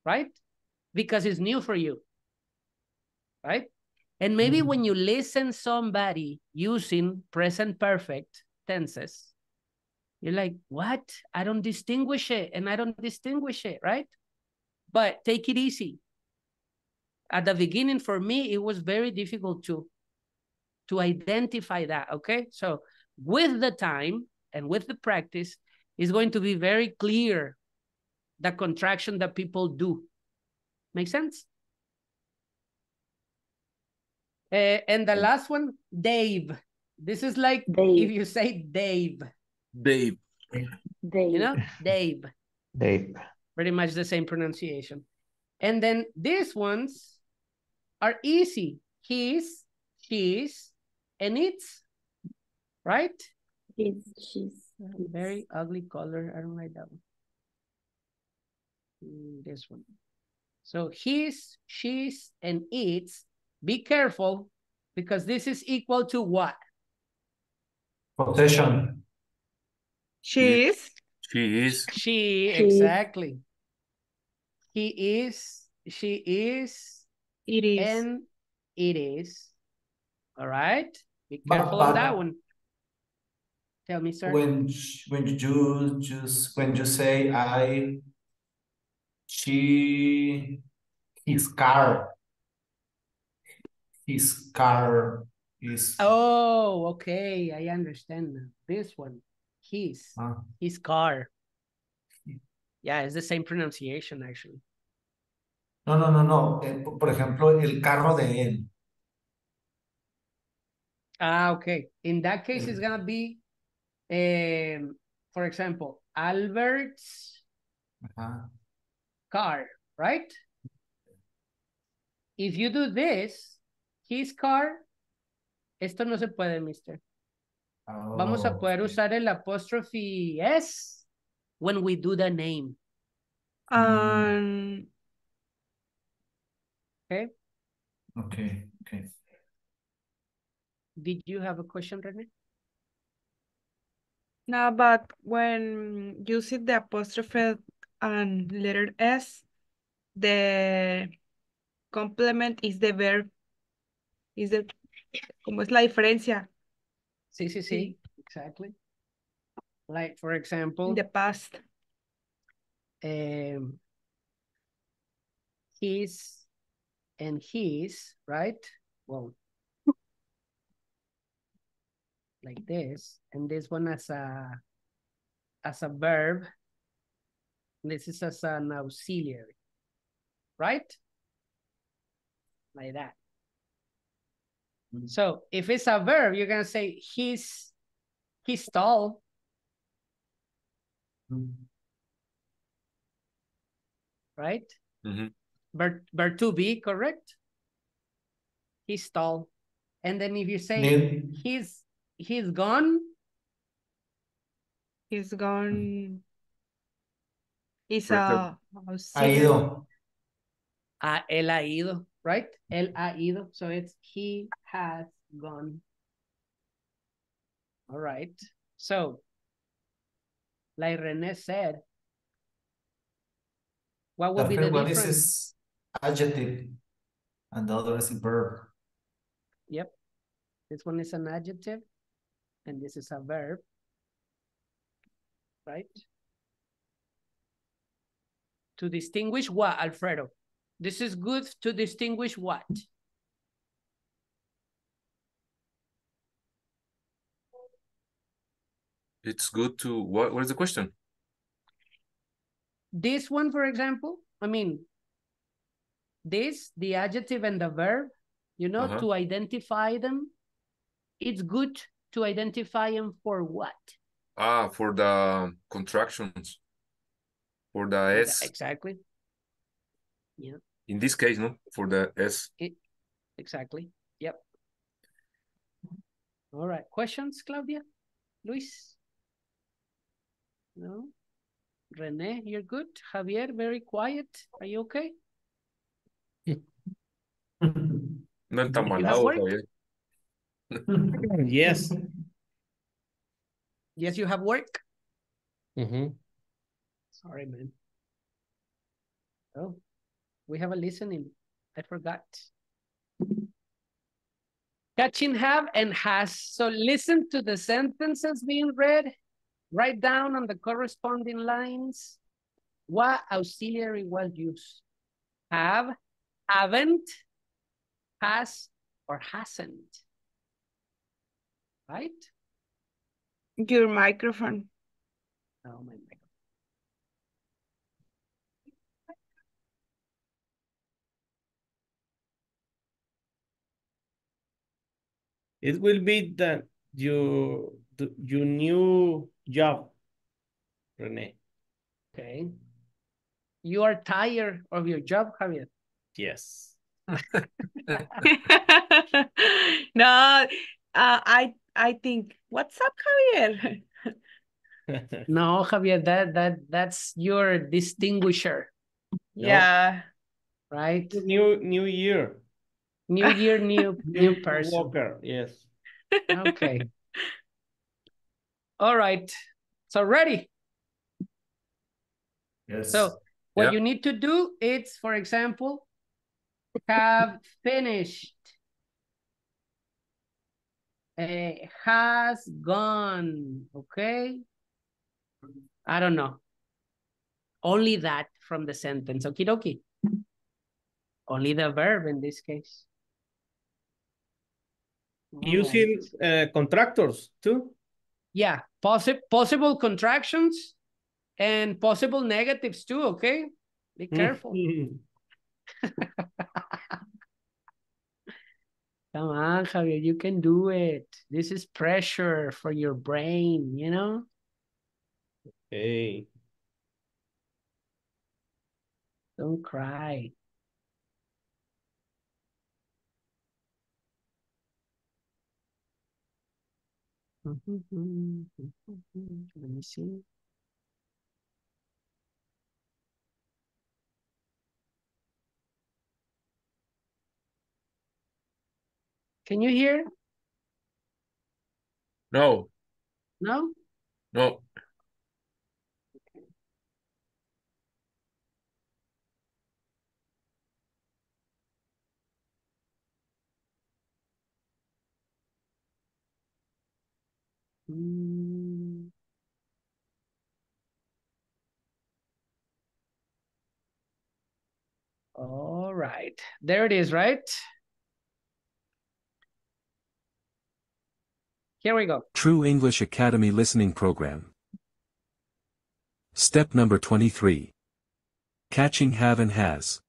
right? Because it's new for you, right? And maybe when you listen somebody using present perfect tenses, you're like, what? I don't distinguish it, and I don't distinguish it, right? But take it easy. At the beginning, for me, it was very difficult to identify that, okay? So with the time and with the practice, it's going to be very clear the contraction that people do. Make sense? And the last one, Dave. This is like Dave. If you say Dave. Dave. You know, Dave. Dave. Pretty much the same pronunciation. And then these ones are easy. His, she's, and it's, right? It's, she's. Very ugly color. I don't like that one. This one. So his, she's, and it's. Be careful because this is equal to what? Possession. She is. He is, she is, it is, and it is. All right? Be careful of that one. Tell me, sir. When you say his car is. Oh, okay, I understand this one. His car. Yeah, it's the same pronunciation actually. No. Por ejemplo, el carro de él. Ah, okay. In that case, it's gonna be, for example, Albert's car, right? If you do this, his car, esto no se puede, mister. Oh, vamos a poder usar el apostrophe S when we do the name. Okay. Did you have a question, Renee? No, but when you see the apostrophe and letter S, the complement is the verb. Is the, como es la diferencia? Sí, exactly. Like, for example, in the past, his and his, right? Well, like this, and this one as a verb. This is as an auxiliary, right? Like that. So if it's a verb, you're gonna say he's tall. Right? Verb to be, correct? He's tall. And then if you say he's gone. He's gone. He's a ido. Él ha ido, right? Él ha ido. So it's he has gone. All right. So, like Renee said, what would be the difference? One is adjective and the other is a verb. Yep. This one is an adjective and this is a verb. Right? To distinguish what, Alfredo? This is good to distinguish what? It's good to, what is the question? This one, for example, I mean, this, the adjective and the verb, you know, to identify them. It's good to identify them for what? For the contractions, for the S. Exactly. Yeah. In this case, no, for the S. Exactly. Yep. All right. Questions, Claudia? Luis? No? Renee, you're good? Javier, very quiet. Are you okay? No está malado, Javier. Yes. Yes, you have work? Sorry, man. Oh. We have a listening. I forgot. Catching have and has. So listen to the sentences being read. Write down on the corresponding lines what auxiliary was used. Have, haven't, has, or hasn't. Right? Your microphone. Oh, my microphone. It will be that your new job, Renee. Okay. You are tired of your job, Javier? Yes. No, I think, what's up, Javier? No, Javier, that's your distinguisher. No. Yeah. Right? New year. New year, new person. Walker, yes. Okay. All right. So ready? Yes. So what you need to do is, for example, have finished. has gone, okay? I don't know. Only that from the sentence, okie dokie. Only the verb in this case. Using contractors too? Yeah, possible contractions and possible negatives too, okay? Be careful. Come on, Javier, you can do it. This is pressure for your brain, you know? Okay. Don't cry. Let me see. Can you hear? No. No? No. Okay. All right. There it is, right? Here we go. True English Academy Listening Program. Step number 23. Catching have and has.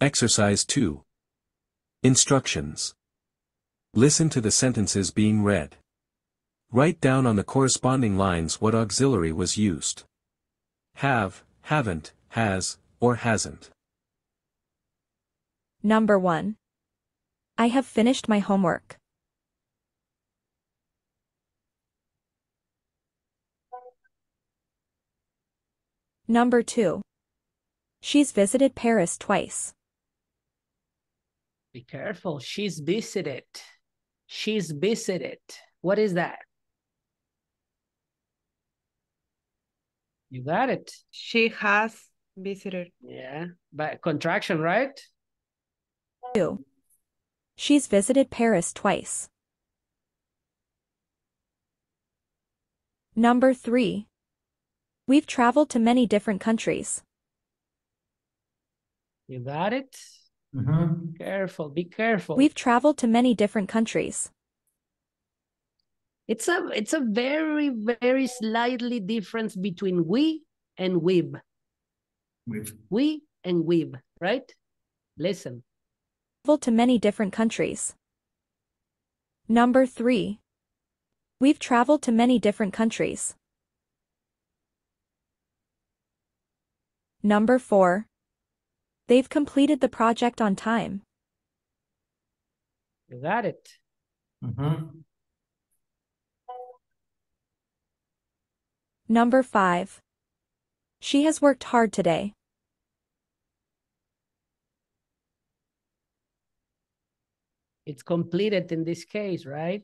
Exercise 2. Instructions. Listen to the sentences being read. Write down on the corresponding lines what auxiliary was used. Have, haven't, has, or hasn't. Number 1. I have finished my homework. Number 2. She's visited Paris twice. Be careful. She's visited. She's visited. What is that? You got it. She has visited. Yeah. But contraction, right? 2. She's visited Paris twice. Number 3. We've traveled to many different countries. You got it? Mm-hmm. Careful, be careful. We've traveled to many different countries. It's a very, very slightly difference between we and we've. We and we've, right? Listen. Traveled to many different countries. Number 3. We've traveled to many different countries. Number 4. They've completed the project on time. You got it. Mm-hmm. Number 5. She has worked hard today. It's completed in this case, right?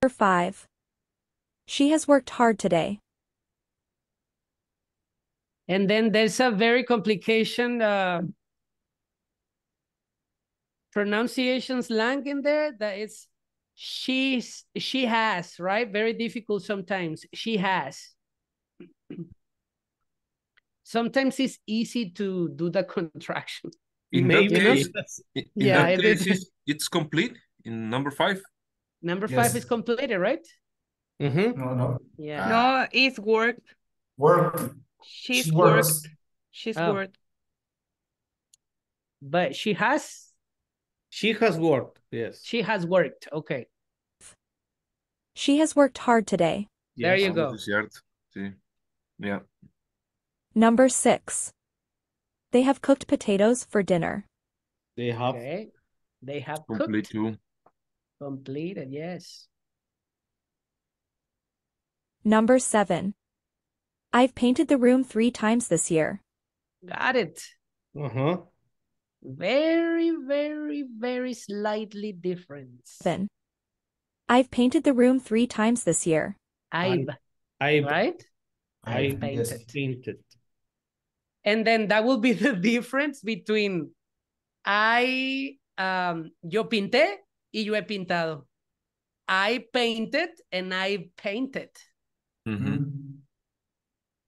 Number 5. She has worked hard today. And then there's a very complication pronunciation slang in there that is she has, right? Very difficult sometimes. She has. Sometimes it's easy to do the contraction. In that case, it's complete in number 5. Number 5 is completed, right? Mm-hmm. No. Yeah. No, it's worked. Worked. She's worked. But she has? She has worked, yes. She has worked, okay. She has worked hard today. Yes. There you go. Yeah. Number 6. They have cooked potatoes for dinner. They have. Okay. They have cooked. Completed, yes. Number 7. I've painted the room 3 times this year. Got it. Uh-huh. Very, very, very slightly different. Then, I've painted the room 3 times this year. I've painted. And then that will be the difference between yo pinté y yo he pintado. I painted and I painted. Mm-hmm.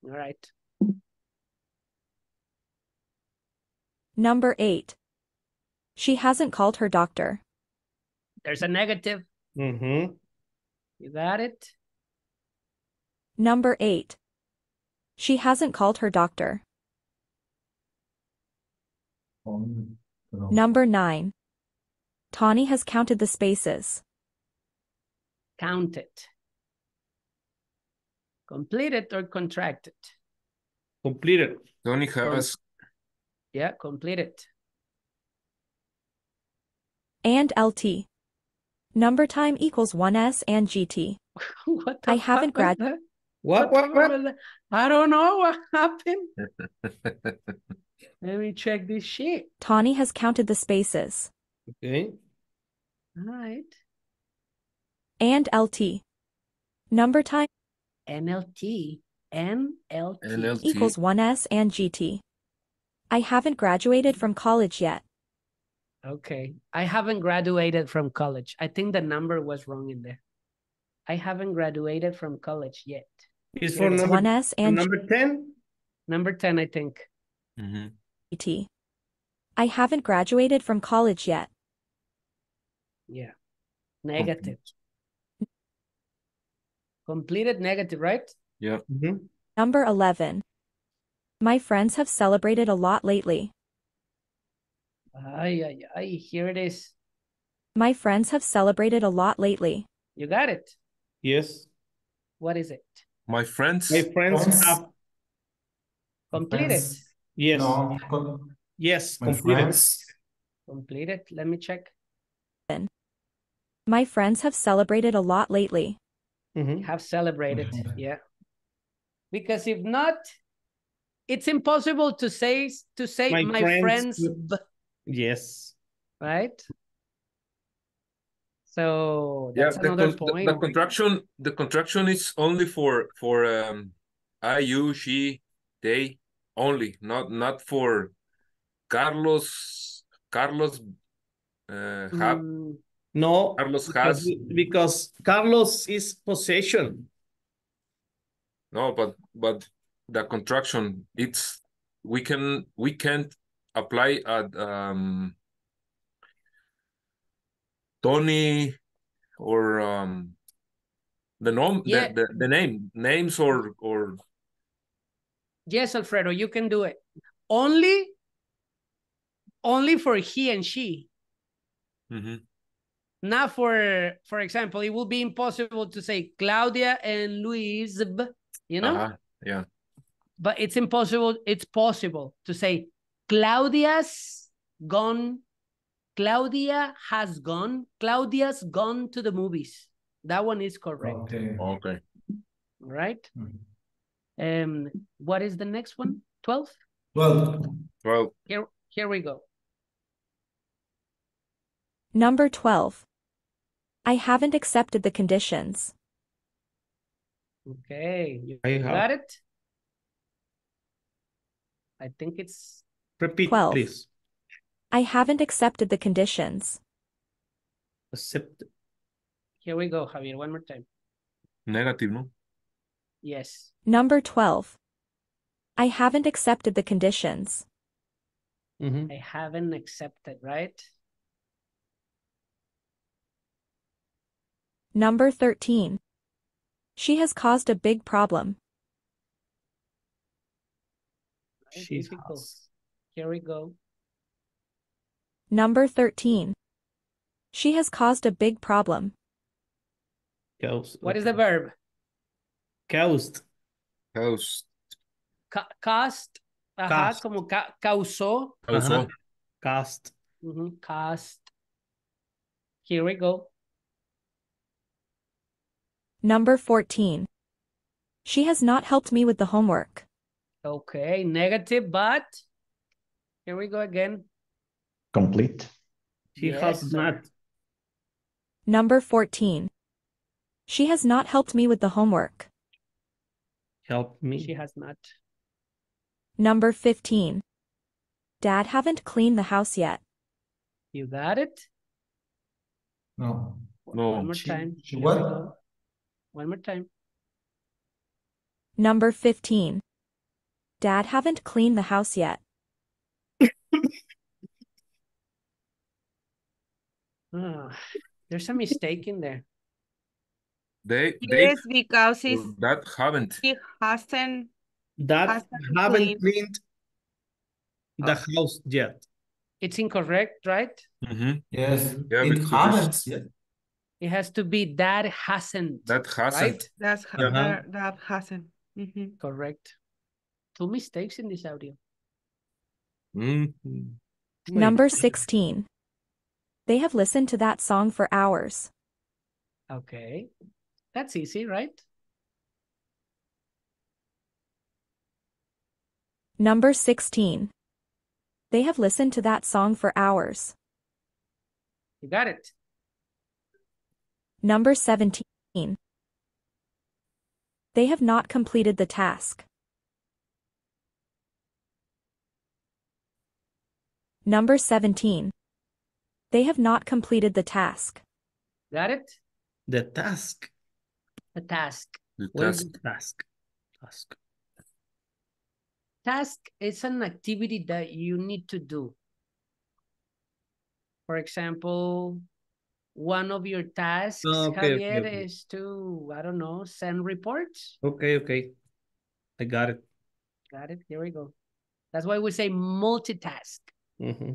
All right. Number 8. She hasn't called her doctor. There's a negative. Mm-hmm. You got it? Number 8. She hasn't called her doctor. Number 9. Tawny has counted the spaces. Counted. Completed or contracted? Completed. Tawny has. Yeah, completed. And LT. Number time equals 1S and GT. What the I haven't graduated. What? I don't know what happened. Let me check this sheet. Tawny has counted the spaces. Okay. All right. And LT. Number time. NLT. Equals 1S and GT. I haven't graduated from college yet. Okay. I haven't graduated from college. I think the number was wrong in there. I haven't graduated from college yet. It's for number 1S and number 10? Number 10, I think. Mm-hmm. GT. I haven't graduated from college yet. Yeah. Negative. Okay. Completed negative, right? Yeah. Mm-hmm. Number 11. My friends have celebrated a lot lately. Here it is. My friends have celebrated a lot lately. You got it? Yes. What is it? My friends have completed. Yes. No. Yes, completed. Completed. Let me check. My friends have celebrated a lot lately. Mm-hmm. Have celebrated, yeah. Because if not, it's impossible to say my friends. Yes. Right? So that's another point. The contraction is only for I, you, she, they only, not for Carlos have. No, Carlos has. Because Carlos is possession. No, but the contraction, it's we can't apply at Tony or the names or yes, Alfredo, you can do it only for he and she. Mm-hmm. Not for example, it would be impossible to say Claudia and Luis, you know. Uh-huh. Yeah, but it's impossible. It's possible to say Claudia has gone. Claudia's gone to the movies. That one is correct. Okay. Right? Mm-hmm. What is the next one? 12? 12. Here we go. Number 12. I haven't accepted the conditions. Okay. You got it? I think it's... Repeat, 12. Please. I haven't accepted the conditions. Accept. Here we go, Javier, one more time. Negative, no? Yes. Number 12. I haven't accepted the conditions. Mm-hmm. I haven't accepted, right? Number 13. She has caused a big problem. She has. Here we go. Number 13. She has caused a big problem. Caused. What is the verb? Caused. Cast. Ajá, como causó. Uh-huh. Cast. Mm-hmm. Cast. Here we go. Number 14. She has not helped me with the homework. Okay, negative, but... Here we go again. Complete. She has not. Number 14. She has not helped me with the homework. Help me. She has not. Number 15. Dad haven't cleaned the house yet. You got it? No. No. One more time. What? One more time. Number 15. Dad haven't cleaned the house yet. Oh, there's a mistake in there. Yes, because it's that haven't. He hasn't cleaned the house yet. It's incorrect, right? Mm-hmm. Yes. Mm-hmm. Yeah, it haven't. Yeah. It has to be that hasn't. That hasn't. Right? That's that hasn't. Mm-hmm. Correct. Two mistakes in this audio. Mm-hmm. Number 16. They have listened to that song for hours. Okay. That's easy, right? Number 16. They have listened to that song for hours. You got it. Number 17. They have not completed the task. Number 17. They have not completed the task. Got it? The task. The task. The task. Task. Task is an activity that you need to do. For example, one of your tasks, Javier, is to, I don't know, send reports. Okay. I got it. Here we go. That's why we say multitask. Mm-hmm.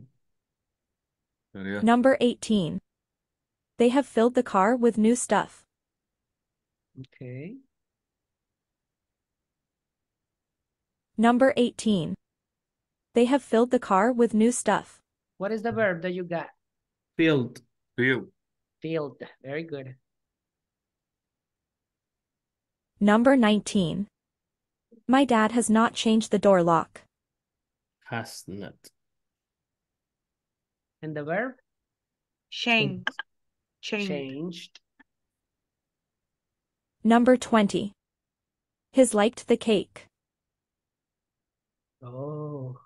Yeah. Number 18. They have filled the car with new stuff. Okay. Number 18. They have filled the car with new stuff. What is the verb that you got? Filled. Filled. Very good. Number 19. My dad has not changed the door lock. Has not. And the verb? Changed. Changed. Number 20. His liked the cake. Oh,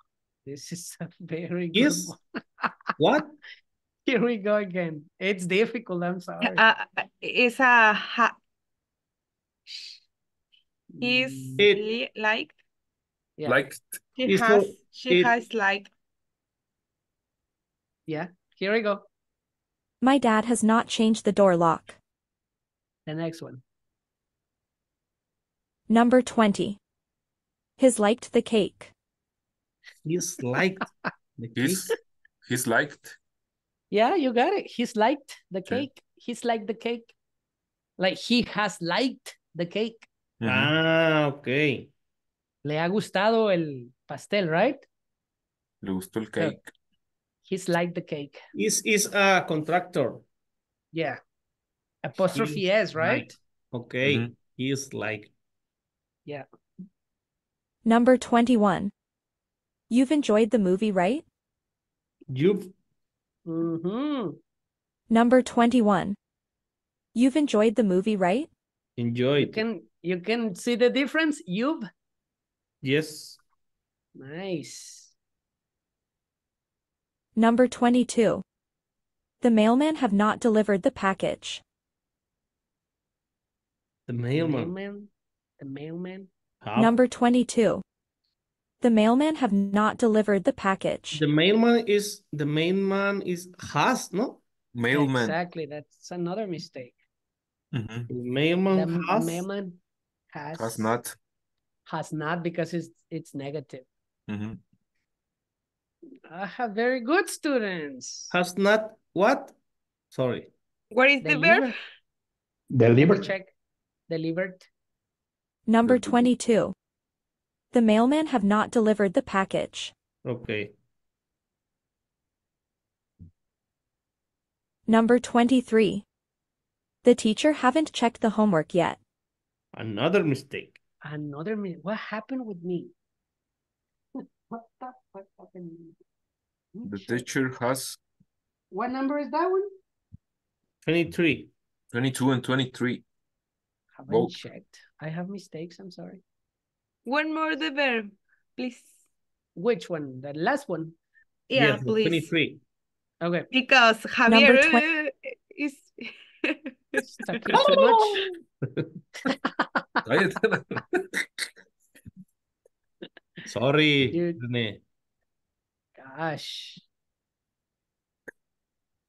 this is a very good one. What? Here we go again. It's difficult. I'm sorry. It's a... He's liked. Yeah. Liked. She has liked. Yeah, here we go. My dad has not changed the door lock. The next one. Number 20. He's liked the cake. He's liked the cake. He's liked. Yeah, you got it. He's liked the cake. Yeah. He's liked the cake. Like he has liked the cake. Mm-hmm. Ah, okay. Le ha gustado el pastel, right? Le gustó el cake. Yeah. He's liked the cake. Is a contractor. Yeah. Apostrophe S, right? Okay. Mm-hmm. He's like. Yeah. Number 21. You've enjoyed the movie, right? You've. Mm-hmm. Number 21. You've enjoyed the movie, right? Enjoyed. You can see the difference? You've. Yes. Nice. Number 22. The mailman have not delivered the package. The mailman. How? Number 22. The mailman have not delivered the package. The mailman is has, no? Mailman. Exactly. That's another mistake. Mm-hmm. The mailman has not. Has not because it's negative. Mm-hmm. I have very good students. Has not what? Sorry. What is the verb? Delivered. Check. Delivered. Number 22. The mailman have not delivered the package. Okay. Number 23. The teacher haven't checked the homework yet. Another mistake. What happened with me? What happened? The teacher has... What number is that one? 23. 22 and 23. Haven't checked. I have mistakes, I'm sorry. One more the verb, please. Which one? The last one? Yeah, please. 23. Okay. Because Javier is... Thank you so much. Sorry, dude. Renee. Gosh.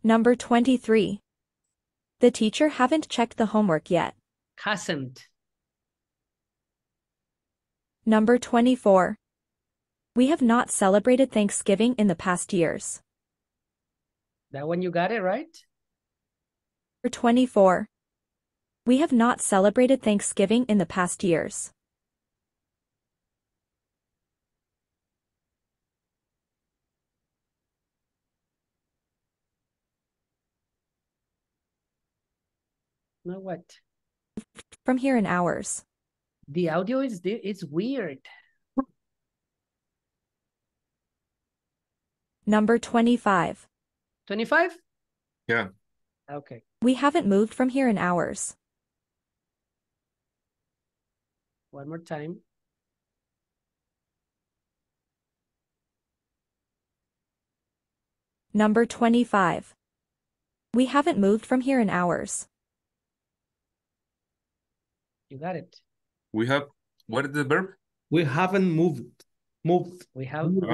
Number 23. The teacher haven't checked the homework yet. Hasn't. Number 24. We have not celebrated Thanksgiving in the past years. That one you got it right? Number 24. We have not celebrated Thanksgiving in the past years. Now what? From here in hours. The audio is it's weird. Number 25. 25? Yeah. Okay. We haven't moved from here in hours. One more time. Number 25. We haven't moved from here in hours. You got it. We have, what is the verb? We haven't moved. Moved. We haven't moved.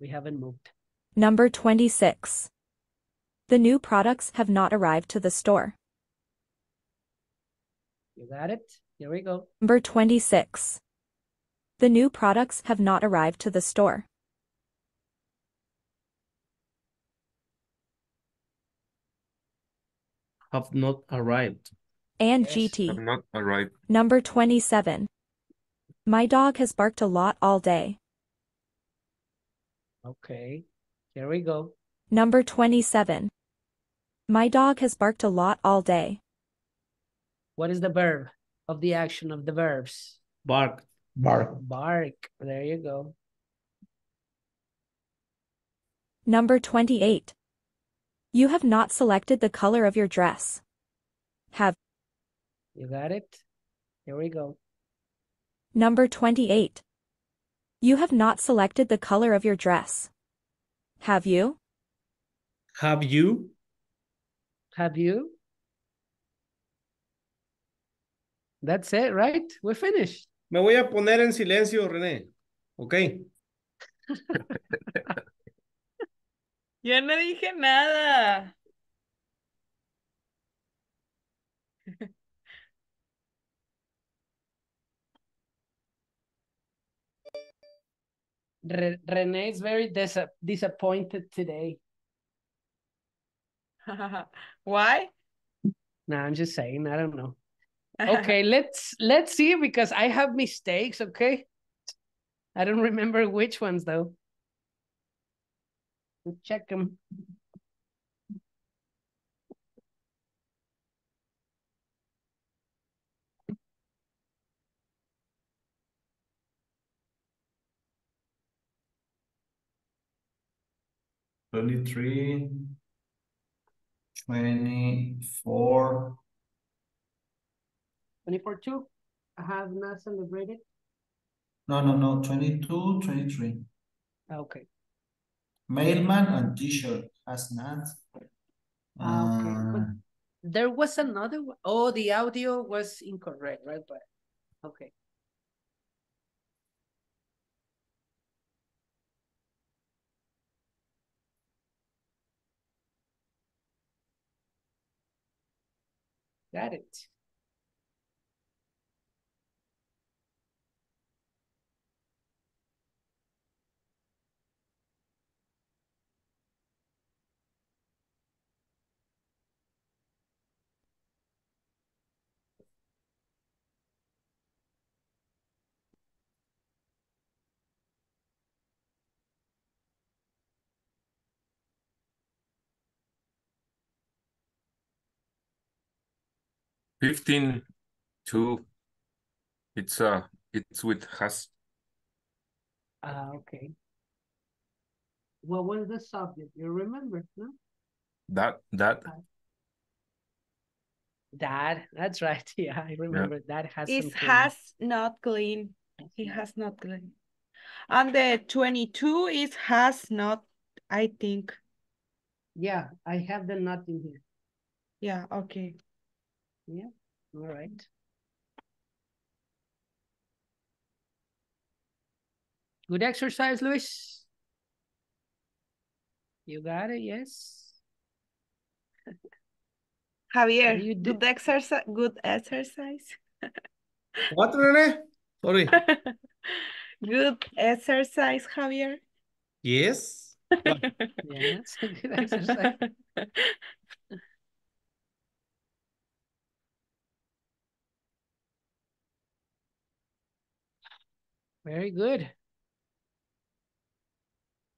We haven't moved. Number 26. The new products have not arrived to the store. You got it? Here we go. Number 26. The new products have not arrived to the store. Have not arrived. And yes, GT. Not arrived. Number 27. My dog has barked a lot all day. Okay, here we go. Number 27. My dog has barked a lot all day. What is the verb of the action of the verbs? Bark. Bark. Bark. There you go. Number 28. You have not selected the color of your dress. Have. You got it? Here we go. Number 28. You have not selected the color of your dress. Have you? Have you? Have you? That's it, right? We're finished. Me voy a poner en silencio, René. Okay. Yo no dije nada. Renee is very disappointed today. Why? No, I'm just saying, I don't know. Okay, let's see, because I have mistakes, okay? I don't remember which ones, though. Let's check them. Twenty-three, 24. 24, too? I have not celebrated. No, 22, 23. Okay. Mailman and t-shirt has not. Okay. But there was another one. Oh, the audio was incorrect, right? But okay. Got it. Fifteen, 2. It's with has. Okay. What was the subject? You remember, no? That. That. That's right. Yeah, I remember. Yeah. That has. It has not clean. It has not clean. And the 22 is has not. I think. Yeah, I have the not in here. Yeah, okay. Yeah, all right. Good exercise, Luis. You got it, yes. Javier, you do good exercise. Good exercise. What, Renee? Sorry. Good exercise, Javier. Yes. Yes, good exercise. Very good.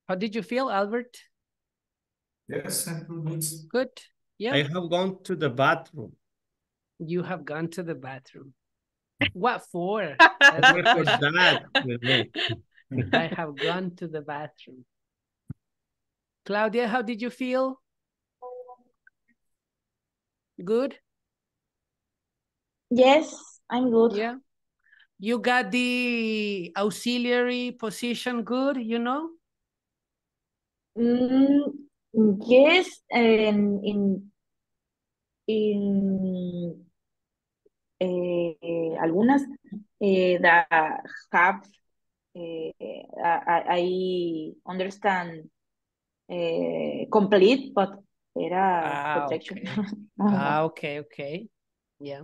How did you feel, Albert? Yes, I feel good. Good. Yeah. I have gone to the bathroom. You have gone to the bathroom. What for? For that. I have gone to the bathroom. Claudia, how did you feel? Good? Yes, I'm good. Yeah. You got the auxiliary position good, you know? Yes, and in algunas that have I understand complete, but era protection. Okay. Okay, okay, yeah,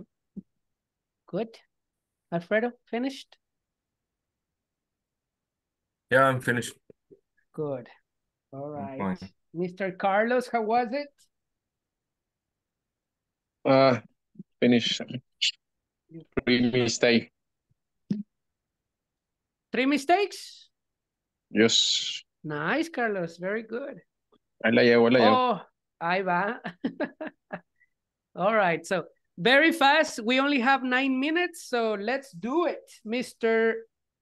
good. Alfredo, finished? Yeah, I'm finished. Good. All right. Mr. Carlos, how was it? Finished. Three mistakes? Yes. Nice, Carlos. Very good. I la llevo. Oh, ahí va. All right. So, very fast. We only have 9 minutes. So, let's do it. Mr.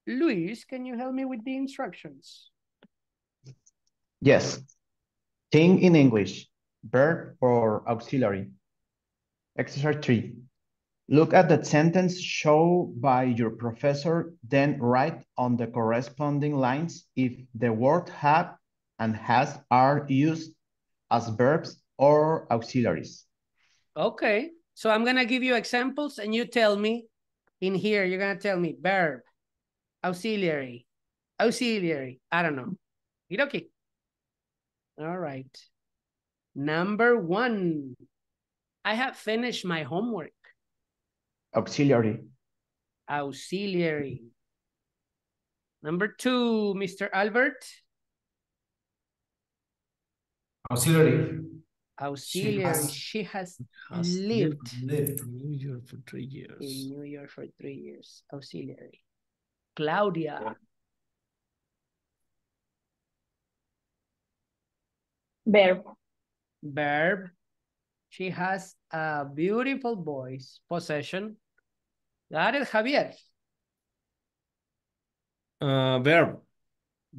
Luis, can you help me with the instructions? Yes. Think in English, verb or auxiliary. Exercise 3. Look at the sentence shown by your professor, then write on the corresponding lines if the word have and has are used as verbs or auxiliaries. Okay, so I'm going to give you examples and you tell me in here, you're going to tell me verb, auxiliary, auxiliary, I don't know. Okay. All right. Number 1. I have finished my homework. Auxiliary. Auxiliary. Number 2, Mr. Albert. Auxiliary. Auxiliary. She has lived in New York for 3 years. In New York for 3 years. Auxiliary. Claudia. Yeah. Verb. Verb. She has a beautiful voice. Possession. Got it, Javier? Verb.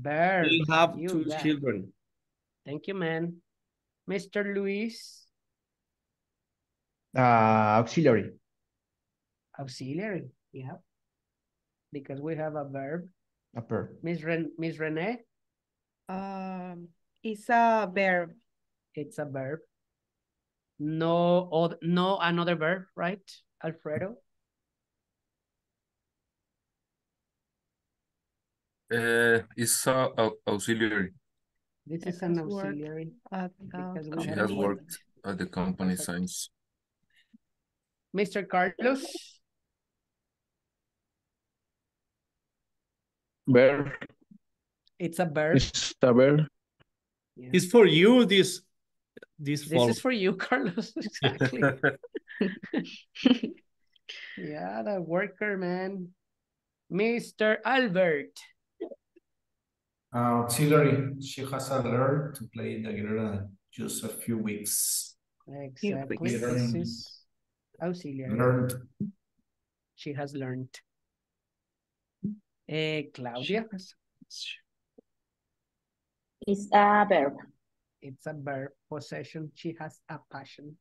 Verb. We have two children. Thank you, man. Mr. Luis? Auxiliary. Auxiliary, yeah. Because we have a verb. A verb. Miss Renee? It's a verb. It's a verb. No, another verb, right, Alfredo? It's auxiliary. This is an auxiliary. She has worked at the company since. Mr. Carlos? Verb. It's a verb. It's a verb. Yeah. It's for you, this is for you, Carlos, exactly. Yeah, the worker, man. Mr. Albert. Auxiliary. She has learned to play the guitar in just a few weeks. Exactly. This is auxiliary. Learned. She has learned. Claudia. It's a verb. It's a verb. Possession. She has a passion.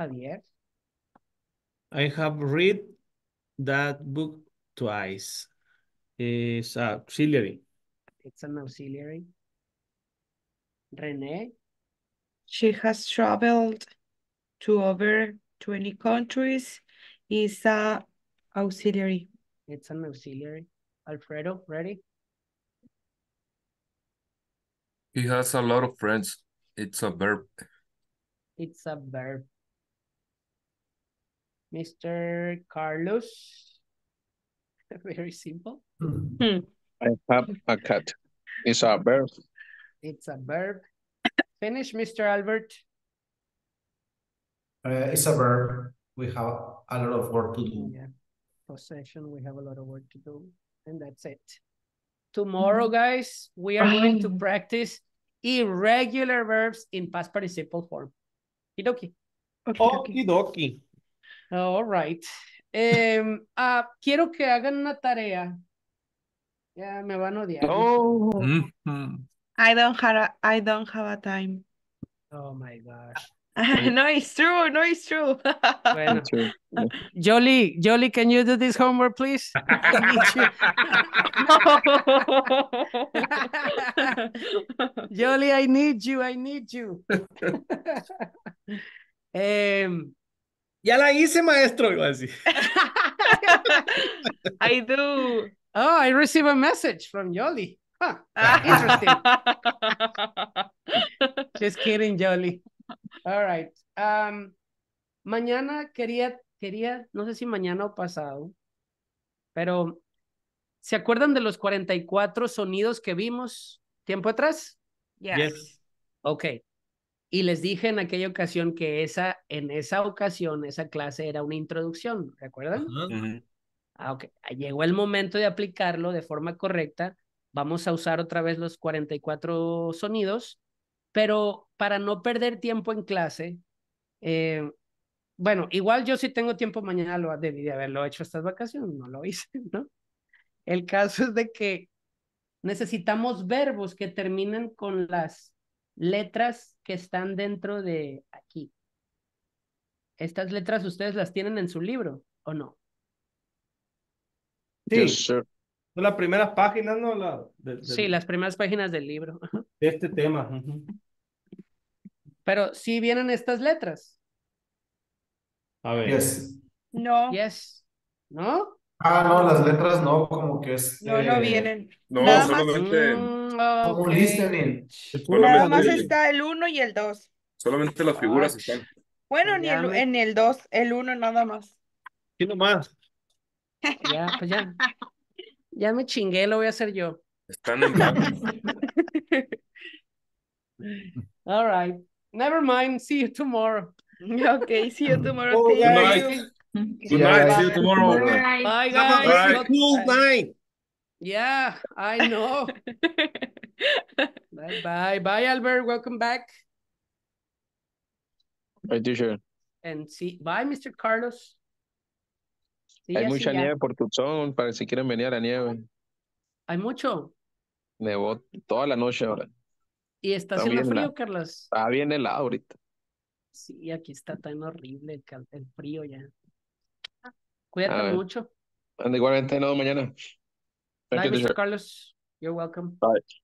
Javier? I have read that book twice. It's auxiliary. It's an auxiliary. Renee? She has traveled to over 20 countries. Is an auxiliary. It's an auxiliary. Alfredo, ready? He has a lot of friends. It's a verb. It's a verb. Mr. Carlos. Very simple. I have a cat. It's a verb. It's a verb. Finish, Mr. Albert. It's a verb. We have a lot of work to do. Yeah. Possession, we have a lot of work to do. And that's it. Tomorrow, guys, we are going to practice irregular verbs in past participle form. Okidoki. Okidoki. All right. Quiero que hagan una tarea. Ya me van a odiar. Oh. I don't have a time. Oh my gosh. No, it's true. No, it's true. Bueno. Yeah. Jolie, can you do this homework, please? Jolie, I need you. Ya la hice, maestro. I do. Oh, I receive a message from Jolie. Huh. Interesting. Just kidding, Jolie. All right. Mañana quería, no sé si mañana o pasado, pero ¿se acuerdan de los 44 sonidos que vimos tiempo atrás? Yes. Ok. Y les dije en aquella ocasión que esa clase era una introducción, ¿recuerdan? Uh-huh. Ok. Llegó el momento de aplicarlo de forma correcta. Vamos a usar otra vez los 44 sonidos. Pero para no perder tiempo en clase, bueno, igual yo sí tengo tiempo mañana, lo debí de haberlo hecho estas vacaciones, no lo hice, ¿no? El caso es de que necesitamos verbos que terminen con las letras que están dentro de aquí. ¿Estas letras ustedes las tienen en su libro o no? Sí, sir. Las primeras páginas, ¿no? Sí, las primeras páginas del libro. De este tema. Pero sí vienen estas letras. A ver. Yes. No. Yes. ¿No? Ah, no, las letras no, como que es... No, no vienen. No, nada solamente... Más... Como okay. Listening. Nada más está el 1 y el 2. Solamente las figuras están. Bueno, ni en el 2, el 1 nada más. ¿Qué nomás? Ya, pues ya. Ya me chingué, lo voy a hacer yo. Están en blanco. All right. Never mind. See you tomorrow. Okay, see you tomorrow. Oh, Good night. See you tomorrow. Bye, guys. Bye. Cool night. Yeah, I know. Bye-bye. Bye, Albert. Welcome back. Bye, teacher. And bye, Mr. Carlos. Sí, hay mucha nieve por Tucson, para si quieren venir a la nieve. ¿Hay mucho? Nevó toda la noche ahora. ¿Y está haciendo frío, Carlos? Está bien helado ahorita. Sí, aquí está tan horrible el frío ya. Cuídate mucho. Igualmente, nos vemos mañana. Bye, Mr. Carlos. You're welcome. Bye.